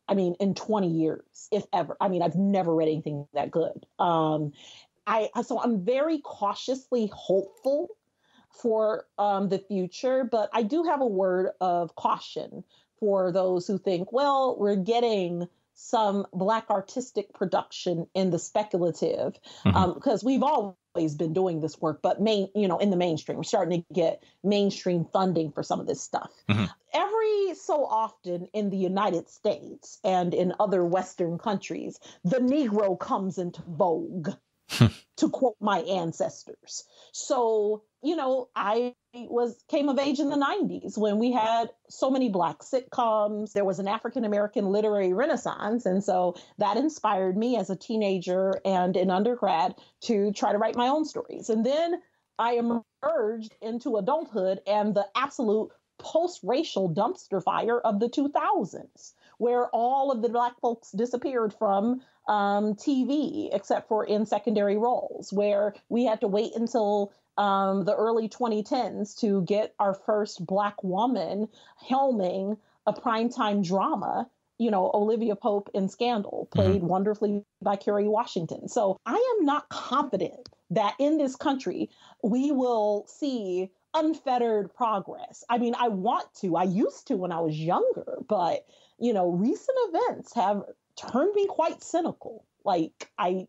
I mean, in twenty years, if ever. I mean, I've never read anything that good. Um, I, so I'm very cautiously hopeful for um, the future, but I do have a word of caution for those who think, well, we're getting some Black artistic production in the speculative, because mm-hmm. um, we've always been doing this work, but main, you know, in the mainstream, we're starting to get mainstream funding for some of this stuff. Mm-hmm. Every so often in the United States and in other Western countries, the Negro comes into vogue. To quote my ancestors. So, you know, I was came of age in the nineties when we had so many Black sitcoms. There was an African-American literary renaissance. And so that inspired me as a teenager and in undergrad to try to write my own stories. And then I emerged into adulthood and the absolute post-racial dumpster fire of the two thousands, where all of the Black folks disappeared from um, T V, except for in secondary roles, where we had to wait until um, the early twenty tens to get our first Black woman helming a primetime drama. You know, Olivia Pope in Scandal, played mm-hmm. wonderfully by Kerry Washington. So I am not confident that in this country we will see unfettered progress. I mean, I want to. I used to when I was younger, but you know, recent events have turned me quite cynical. Like, I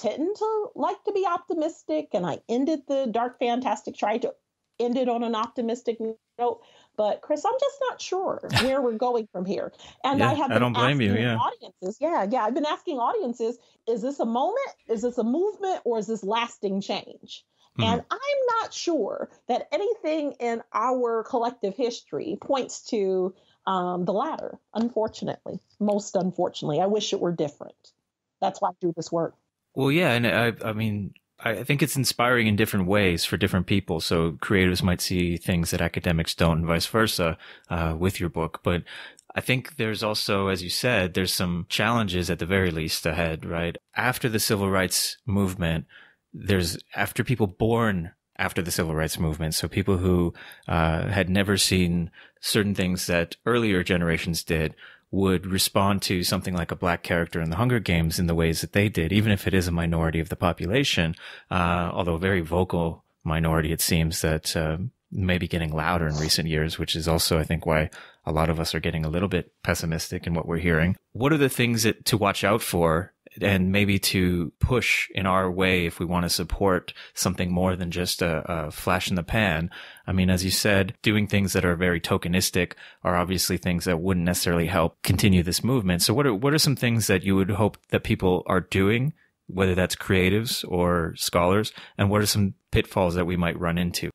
tend to like to be optimistic, and I ended the Dark Fantastic, tried to end it on an optimistic note. But Chris, I'm just not sure where we're going from here. And yeah, I have been I don't blame asking you, yeah. audiences, yeah, yeah, I've been asking audiences, is this a moment, is this a movement, or is this lasting change? And I'm not sure that anything in our collective history points to um, the latter, unfortunately, most unfortunately. I wish it were different. That's why I do this work. Well, yeah, and I, I mean, I think it's inspiring in different ways for different people. So creators might see things that academics don't, and vice versa, uh, with your book. But I think there's also, as you said, there's some challenges at the very least ahead, right? After the civil rights movement, There's after people born after the civil rights movement, so people who uh, had never seen certain things that earlier generations did would respond to something like a Black character in The Hunger Games in the ways that they did, even if it is a minority of the population, uh, although a very vocal minority, it seems, that uh, may be getting louder in recent years, which is also, I think, why a lot of us are getting a little bit pessimistic in what we're hearing. What are the things that to watch out for, and maybe to push in our way if we want to support something more than just a, a flash in the pan? I mean, as you said, doing things that are very tokenistic are obviously things that wouldn't necessarily help continue this movement. So what are, what are some things that you would hope that people are doing, whether that's creatives or scholars, and what are some pitfalls that we might run into?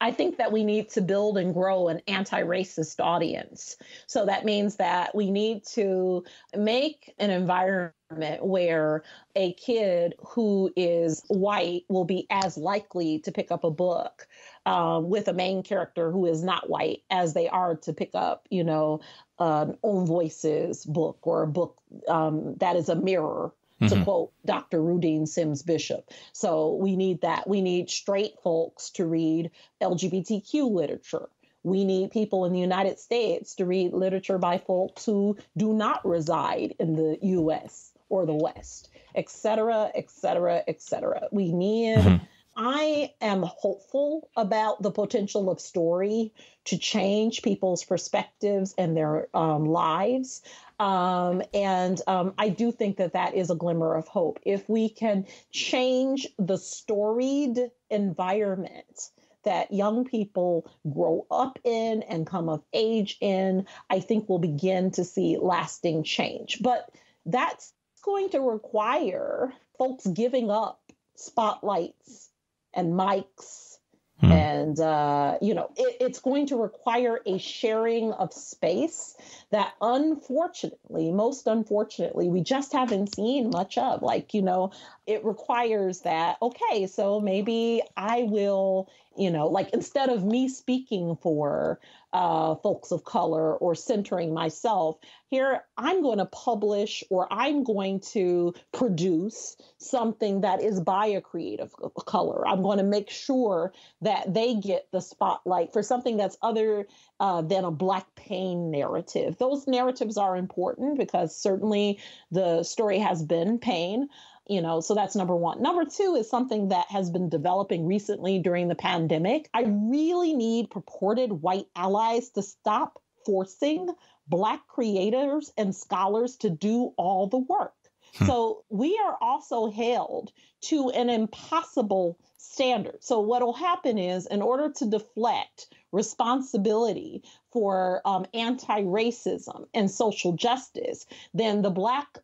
I think that we need to build and grow an anti-racist audience. So that means that we need to make an environment where a kid who is white will be as likely to pick up a book uh, with a main character who is not white as they are to pick up, you know, an Own Voices book or a book um, that is a mirror, mm-hmm. to quote Doctor Rudine Sims Bishop. So we need that. We need straight folks to read L G B T Q literature. We need people in the United States to read literature by folks who do not reside in the U S or the West, et cetera, et cetera, et cetera. We need, mm-hmm. I am hopeful about the potential of story to change people's perspectives and their um, lives. Um, and um, I do think that that is a glimmer of hope. If we can change the storied environment that young people grow up in and come of age in, I think we'll begin to see lasting change. But that's going to require folks giving up spotlights and mics. Hmm. And, uh, you know, it, it's going to require a sharing of space that unfortunately, most unfortunately, we just haven't seen much of. Like, you know, it requires that, okay, so maybe I will, you know, like instead of me speaking for uh, folks of color or centering myself, here I'm going to publish or I'm going to produce something that is by a creative of color. I'm going to make sure that they get the spotlight for something that's other uh, than a Black pain narrative. Those narratives are important because certainly the story has been pain. You know, so that's number one. Number two is something that has been developing recently during the pandemic. I really need purported white allies to stop forcing Black creators and scholars to do all the work. Hmm. So we are also held to an impossible standard. So what will happen is, in order to deflect responsibility for um, anti-racism and social justice, then the Black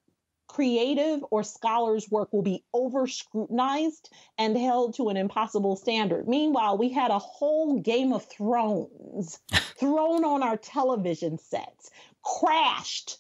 creative or scholars' work will be over scrutinized and held to an impossible standard. Meanwhile, we had a whole Game of Thrones thrown on our television sets, crashed,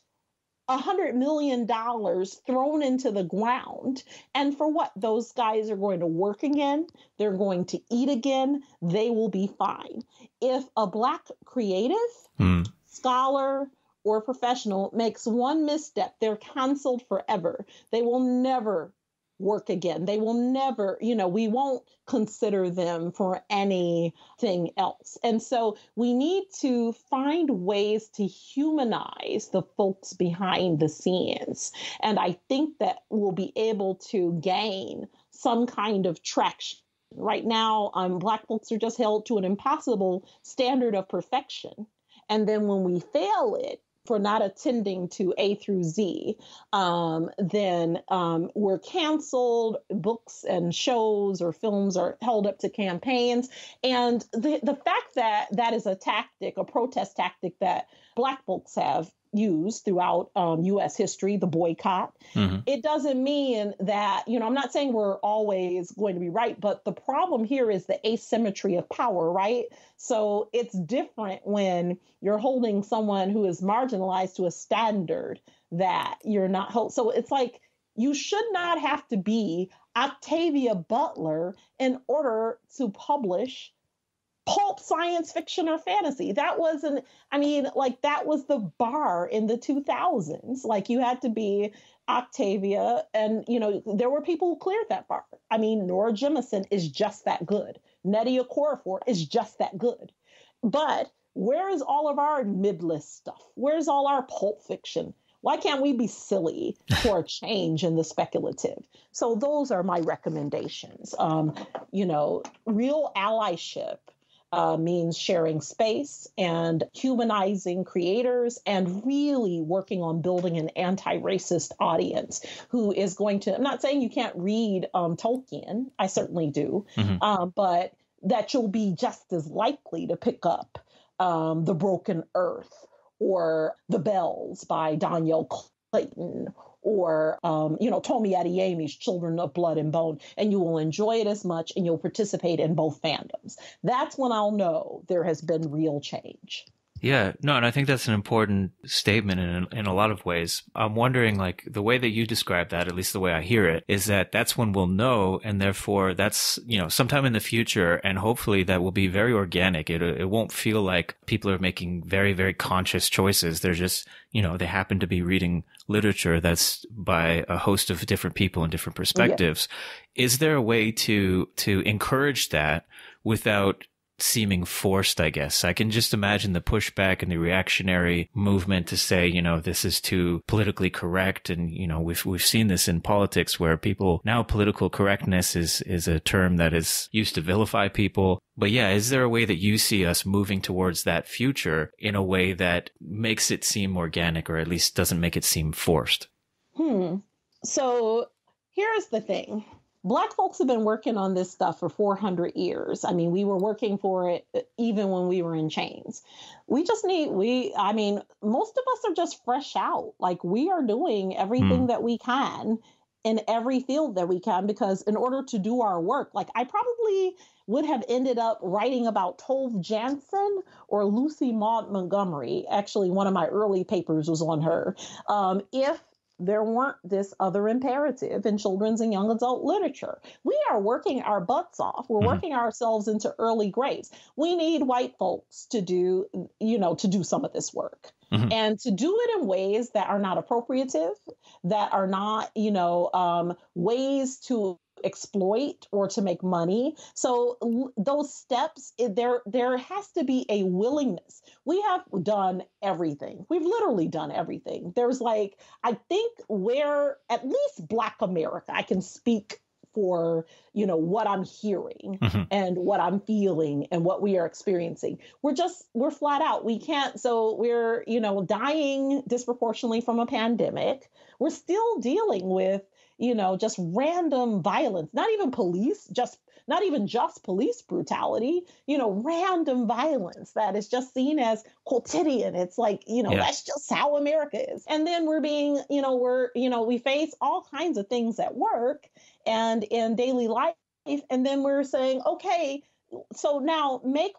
one hundred million dollars thrown into the ground. And for what? Those guys are going to work again. They're going to eat again. They will be fine. If a Black creative, mm. scholar, or professional makes one misstep, they're canceled forever. They will never work again. They will never, you know, we won't consider them for anything else. And so we need to find ways to humanize the folks behind the scenes. And I think that we'll be able to gain some kind of traction. Right now, um, Black folks are just held to an impossible standard of perfection. And then when we fail it for not attending to A through Z, um, then um, we're canceled. Books and shows or films are held up to campaigns. And the, the fact that that is a tactic, a protest tactic that Black folks have used throughout um, U S history, the boycott. Mm-hmm. It doesn't mean that, you know, I'm not saying we're always going to be right, but the problem here is the asymmetry of power, right? So it's different when you're holding someone who is marginalized to a standard that you're not holding. So it's like, you should not have to be Octavia Butler in order to publish pulp science fiction or fantasy. That wasn't, I mean, like that was the bar in the two thousands. Like you had to be Octavia and, you know, there were people who cleared that bar. I mean, Nora Jemison is just that good. Nnedi Okorafor is just that good. But where is all of our mid-list stuff? Where's all our pulp fiction? Why can't we be silly for a change in the speculative? So those are my recommendations. Um, you know, real allyship Uh, means sharing space and humanizing creators and really working on building an anti-racist audience who is going to, I'm not saying you can't read um, Tolkien, I certainly do, mm-hmm. um, but that you'll be just as likely to pick up um, The Broken Earth or The Bells by Daniel Clayton or, um, you know, Tomi Adeyemi's Children of Blood and Bone, and you will enjoy it as much and you'll participate in both fandoms. That's when I'll know there has been real change. Yeah, no, and I think that's an important statement in in a lot of ways. I'm wondering, like, the way that you describe that, at least the way I hear it, is that that's when we'll know, and therefore that's, you know, sometime in the future, and hopefully that will be very organic. It it won't feel like people are making very, very conscious choices. They're just, you know, they happen to be reading literature that's by a host of different people and different perspectives. Yeah. Is there a way to to encourage that without seeming forced? I guess I can just imagine the pushback and the reactionary movement to say, you know, this is too politically correct. And, you know, we've, we've seen this in politics where people now, political correctness is, is a term that is used to vilify people. But yeah, is there a way that you see us moving towards that future in a way that makes it seem organic, or at least doesn't make it seem forced? Hmm. So here's the thing. Black folks have been working on this stuff for four hundred years. I mean, we were working for it even when we were in chains. We just need, we, I mean, most of us are just fresh out. Like, we are doing everything mm. that we can in every field that we can, because in order to do our work, like, I probably would have ended up writing about Tove Jansson or Lucy Maud Montgomery. Actually, one of my early papers was on her. Um, if there weren't this other imperative in children's and young adult literature. We are working our butts off. We're mm-hmm. working ourselves into early grades. We need white folks to do, you know, to do some of this work mm-hmm. and to do it in ways that are not appropriative, that are not, you know, um, ways to exploit or to make money. So those steps, there there has to be a willingness. We have done everything. We've literally done everything. There's like, I think where at least Black America, I can speak for, you know, what I'm hearing mm-hmm. and what I'm feeling and what we are experiencing. We're just, we're flat out. We can't, so we're, you know, dying disproportionately from a pandemic. We're still dealing with, you know, just random violence, not even police, just not even just police brutality, you know, random violence that is just seen as quotidian. It's like, you know, yeah. that's just how America is. And then we're being, you know, we're, you know, we face all kinds of things at work and in daily life. And then we're saying, okay, so now make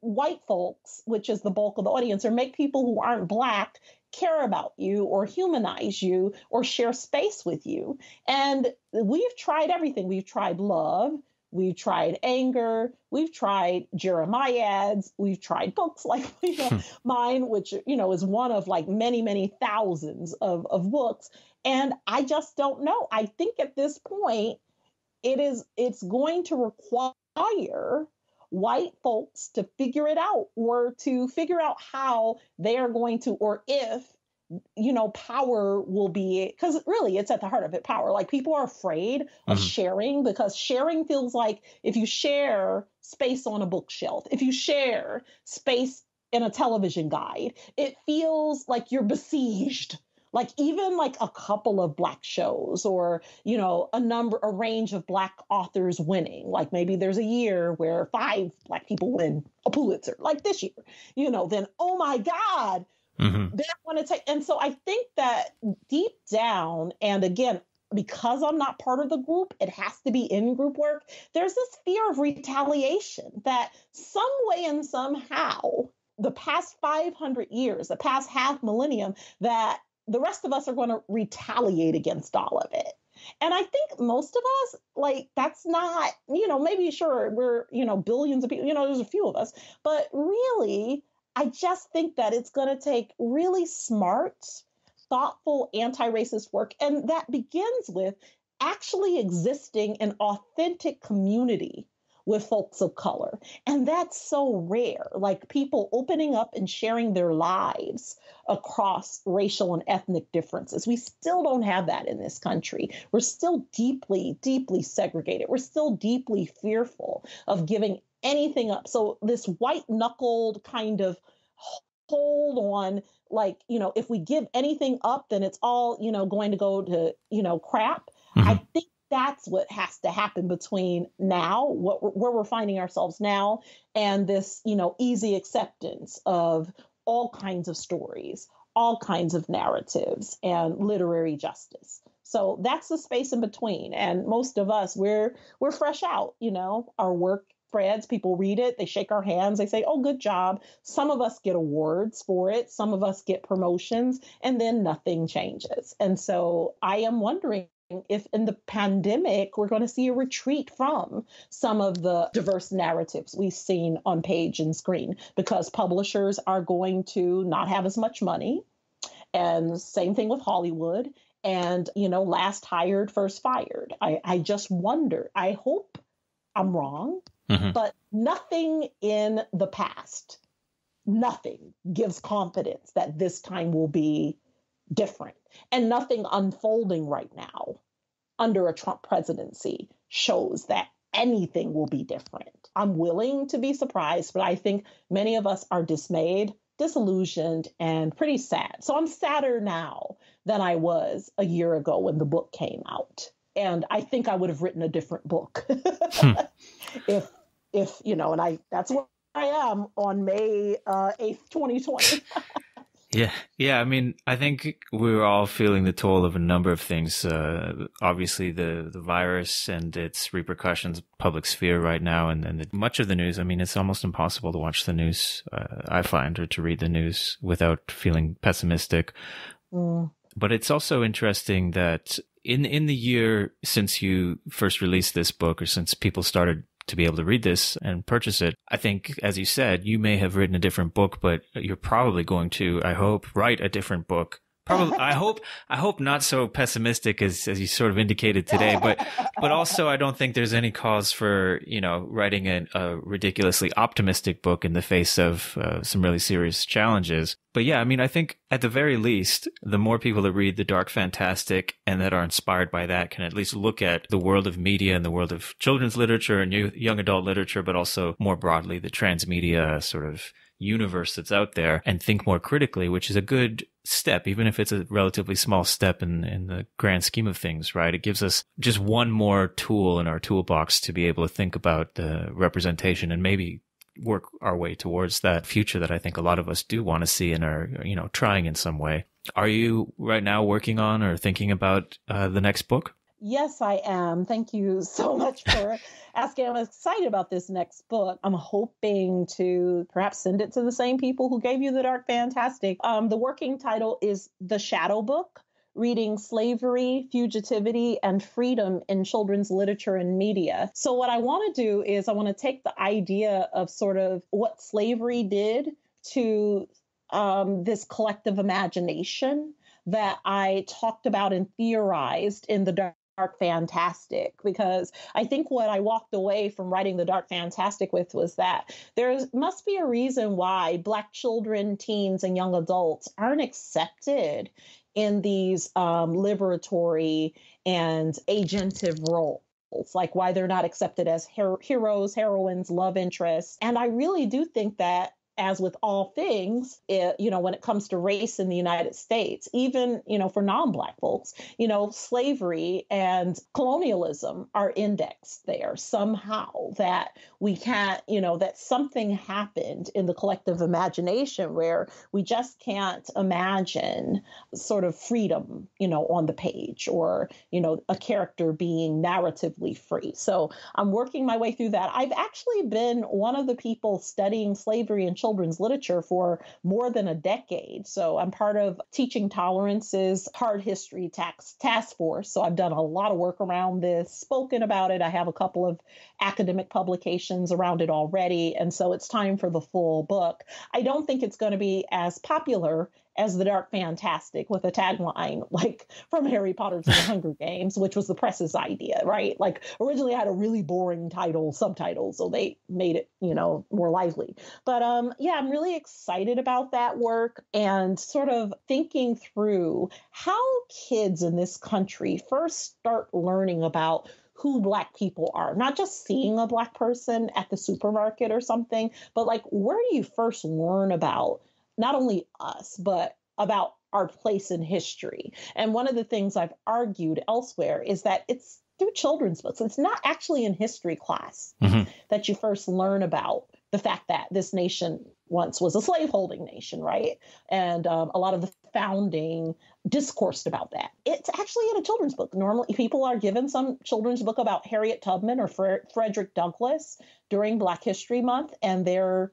white folks, which is the bulk of the audience, or make people who aren't Black care about you or humanize you or share space with you. And we've tried everything. We've tried love. We've tried anger. We've tried Jeremiads. We've tried books like you know, mine, which, you know, is one of like many, many thousands of, of books. And I just don't know. I think at this point, it is, it's going to require white folks to figure it out, or to figure out how they are going to, or if, you know, power will be, because really it's at the heart of it, power. Like, people are afraid of mm-hmm. sharing, because sharing feels like, if you share space on a bookshelf, if you share space in a television guide, it feels like you're besieged. Like, even like a couple of Black shows, or, you know, a number, a range of Black authors winning, like maybe there's a year where five Black people win a Pulitzer, like this year, you know, then, oh my God, mm-hmm. they're going to take. And so I think that deep down, and again, because I'm not part of the group, it has to be in group work. There's this fear of retaliation that some way and somehow the past five hundred years, the past half millennium, that the rest of us are going to retaliate against all of it. And I think most of us, like, that's not, you know, maybe sure we're, you know, billions of people, you know, there's a few of us, but really, I just think that it's going to take really smart, thoughtful, anti-racist work. And that begins with actually existing an authentic community with folks of color. And that's so rare, like people opening up and sharing their lives across racial and ethnic differences. We still don't have that in this country. We're still deeply, deeply segregated. We're still deeply fearful of giving anything up. So this white knuckled kind of hold on, like, you know, if we give anything up, then it's all, you know, going to go to, you know, crap. Mm-hmm. I think that's what has to happen between now, what we're, where we're finding ourselves now, and this, you know, easy acceptance of all kinds of stories, all kinds of narratives and literary justice. So that's the space in between. And most of us, we're we're fresh out, you know, our work spreads, people read it, they shake our hands, they say, oh, good job. Some of us get awards for it. Some of us get promotions, and then nothing changes. And so I am wondering if in the pandemic, we're going to see a retreat from some of the diverse narratives we've seen on page and screen, because publishers are going to not have as much money. And same thing with Hollywood. And, you know, last hired, first fired. I, I just wonder, I hope I'm wrong, mm-hmm. but nothing in the past, nothing gives confidence that this time will be different. And nothing unfolding right now under a Trump presidency shows that anything will be different. I'm willing to be surprised, but I think many of us are dismayed, disillusioned, and pretty sad. So I'm sadder now than I was a year ago when the book came out. And I think I would have written a different book hmm. if, if, you know, and I, that's where I am on May uh, eighth, twenty twenty. Yeah. Yeah. I mean, I think we're all feeling the toll of a number of things. Uh, obviously, the, the virus and its repercussions, public sphere right now, and, and the, much of the news. I mean, it's almost impossible to watch the news, uh, I find, or to read the news without feeling pessimistic. Mm. But it's also interesting that in, in the year since you first released this book, or since people started to be able to read this and purchase it, I think, as you said, you may have written a different book, but you're probably going to, I hope, write a different book. Probably, I hope, I hope not so pessimistic as, as you sort of indicated today, but, but also I don't think there's any cause for, you know, writing a, a ridiculously optimistic book in the face of uh, some really serious challenges. But yeah, I mean, I think at the very least, the more people that read The Dark Fantastic and that are inspired by that can at least look at the world of media and the world of children's literature and young adult literature, but also more broadly, the transmedia sort of universe that's out there, and think more critically, which is a good step, even if it's a relatively small step in, in the grand scheme of things, right? It gives us just one more tool in our toolbox to be able to think about the representation and maybe work our way towards that future that I think a lot of us do want to see and are, you know, trying in some way. Are you right now working on or thinking about uh, the next book? Yes, I am. Thank you so much for asking. I'm excited about this next book. I'm hoping to perhaps send it to the same people who gave you The Dark Fantastic. Um, the working title is The Shadow Book, Reading Slavery, Fugitivity, and Freedom in Children's Literature and Media. So what I want to do is I want to take the idea of sort of what slavery did to um, this collective imagination that I talked about and theorized in The Dark Dark Fantastic, because I think what I walked away from writing The Dark Fantastic with was that there must be a reason why Black children, teens, and young adults aren't accepted in these um, liberatory and agentive roles. Like why they're not accepted as her heroes, heroines, love interests. And I really do think that, as with all things, it, you know, when it comes to race in the United States, even, you know, for non-Black folks, you know, slavery and colonialism are indexed there somehow, that we can't, you know, that something happened in the collective imagination where we just can't imagine sort of freedom, you know, on the page, or, you know, a character being narratively free. So I'm working my way through that. I've actually been one of the people studying slavery and children's literature for more than a decade. So I'm part of Teaching Tolerance's Hard History tax, Task Force. So I've done a lot of work around this, spoken about it. I have a couple of academic publications around it already. And so it's time for the full book. I don't think it's going to be as popular as The Dark Fantastic, with a tagline like From Harry Potter to The Hunger Games, which was the press's idea, right? Like originally I had a really boring title, subtitle, so they made it, you know, more lively. But um, yeah, I'm really excited about that work and sort of thinking through how kids in this country first start learning about who Black people are, not just seeing a Black person at the supermarket or something, but like, where do you first learn about not only us, but about our place in history? And one of the things I've argued elsewhere is that it's through children's books. It's not actually in history class mm-hmm. that you first learn about the fact that this nation once was a slaveholding nation, right? And um, a lot of the founding discourse about that. It's actually in a children's book. Normally, people are given some children's book about Harriet Tubman or Fre- Frederick Douglass during Black History Month, and they're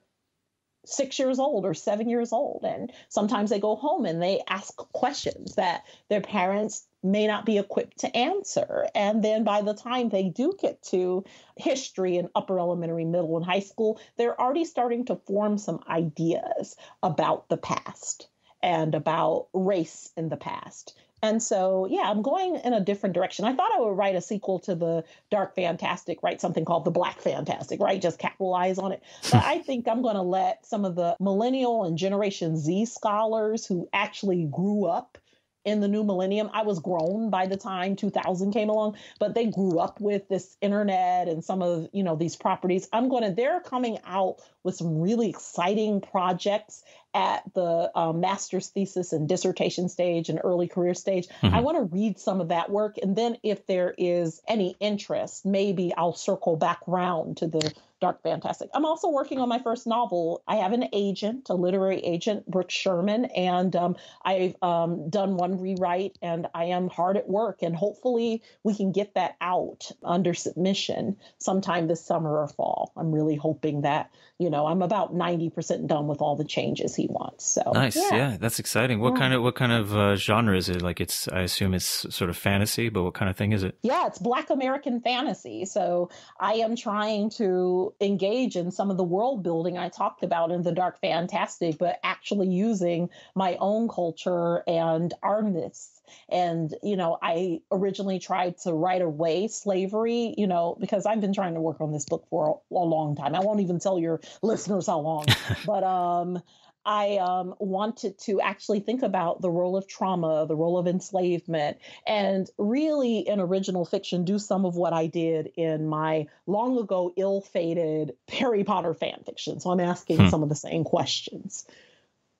six years old or seven years old. And sometimes they go home and they ask questions that their parents may not be equipped to answer. And then by the time they do get to history in upper elementary, middle, and high school, they're already starting to form some ideas about the past and about race in the past. And so, yeah, I'm going in a different direction. I thought I would write a sequel to The Dark Fantastic, write something called The Black Fantastic, right? Just capitalize on it. But I think I'm going to let some of the millennial and Generation Z scholars who actually grew up in the new millennium. I was grown by the time two thousand came along, but they grew up with this internet and some of, you know, these properties. I'm going to, they're coming out with some really exciting projects at the um, master's thesis and dissertation stage and early career stage. Mm-hmm. I want to read some of that work. And then if there is any interest, maybe I'll circle back round to the Dark Fantastic. I'm also working on my first novel. I have an agent, a literary agent, Brooke Sherman, and um, I've um, done one rewrite, and I am hard at work. And hopefully we can get that out under submission sometime this summer or fall. I'm really hoping that, you know, I'm about ninety percent done with all the changes he wants. So nice. Yeah, yeah, that's exciting. What yeah. kind of what kind of uh, genre is it? Like, it's, I assume it's sort of fantasy, but what kind of thing is it? Yeah, it's Black American fantasy. So I am trying to engage in some of the world building I talked about in The Dark Fantastic, but actually using my own culture and our myths. And, you know, I originally tried to write away slavery, you know, because I've been trying to work on this book for a, a long time. I won't even tell your listeners how long, but um, I um, wanted to actually think about the role of trauma, the role of enslavement, and really in original fiction, do some of what I did in my long ago ill-fated Harry Potter fan fiction. So I'm asking hmm. some of the same questions.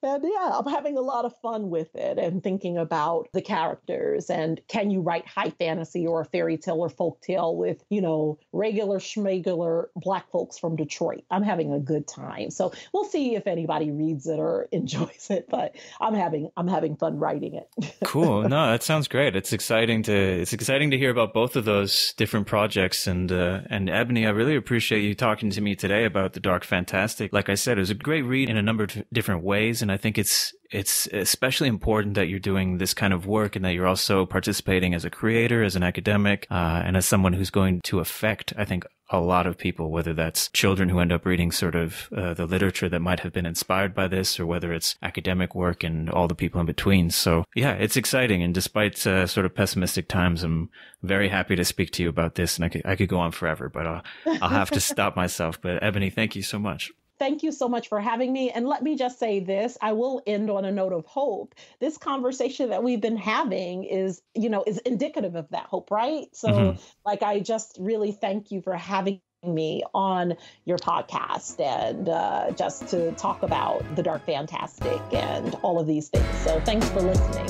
And yeah, I'm having a lot of fun with it and thinking about the characters and can you write high fantasy or a fairy tale or folk tale with, you know, regular schmegular Black folks from Detroit. I'm having a good time. So we'll see if anybody reads it or enjoys it, but I'm having I'm having fun writing it. Cool. No, that sounds great. It's exciting to it's exciting to hear about both of those different projects. And uh, and Ebony, I really appreciate you talking to me today about The Dark Fantastic. Like I said, it was a great read in a number of different ways, and I think it's it's especially important that you're doing this kind of work and that you're also participating as a creator, as an academic, uh, and as someone who's going to affect, I think, a lot of people, whether that's children who end up reading sort of uh, the literature that might have been inspired by this, or whether it's academic work and all the people in between. So yeah, it's exciting. And despite uh, sort of pessimistic times, I'm very happy to speak to you about this. And I could, I could go on forever, but I'll, I'll have to stop myself. But Ebony, thank you so much. Thank you so much for having me. And let me just say this, I will end on a note of hope. This conversation that we've been having is, you know, is indicative of that hope, right? So mm-hmm. like, I just really thank you for having me on your podcast and uh, just to talk about The Dark Fantastic and all of these things. So thanks for listening.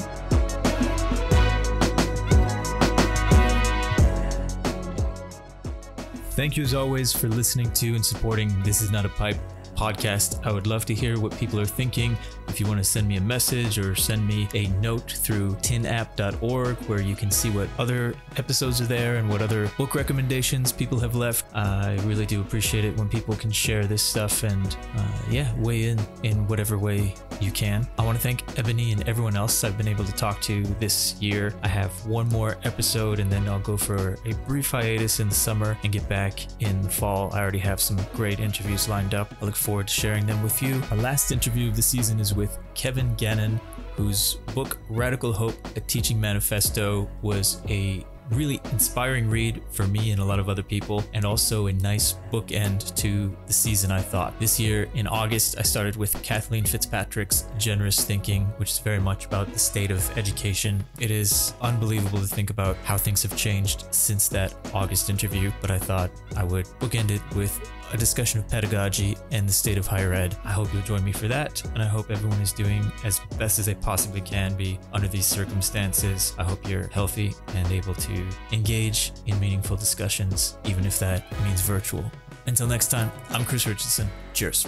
Thank you as always for listening to and supporting This Is Not a Pipe podcast. I would love to hear what people are thinking. If you want to send me a message or send me a note through tin app dot org, where you can see what other episodes are there and what other book recommendations people have left. Uh, I really do appreciate it when people can share this stuff and uh, yeah, weigh in in whatever way you can. I want to thank Ebony and everyone else I've been able to talk to this year. I have one more episode and then I'll go for a brief hiatus in the summer and get back in fall. I already have some great interviews lined up. I look forward to sharing them with you. Our last interview of the season is with Kevin Gannon, whose book Radical Hope, A Teaching Manifesto was a really inspiring read for me and a lot of other people, and also a nice bookend to the season, I thought. This year in August, I started with Kathleen Fitzpatrick's Generous Thinking, which is very much about the state of education. It is unbelievable to think about how things have changed since that August interview, but I thought I would bookend it with a discussion of pedagogy and the state of higher ed. I hope you'll join me for that, and I hope everyone is doing as best as they possibly can be under these circumstances. I hope you're healthy and able to engage in meaningful discussions, even if that means virtual. Until next time, I'm Chris Richardson. Cheers.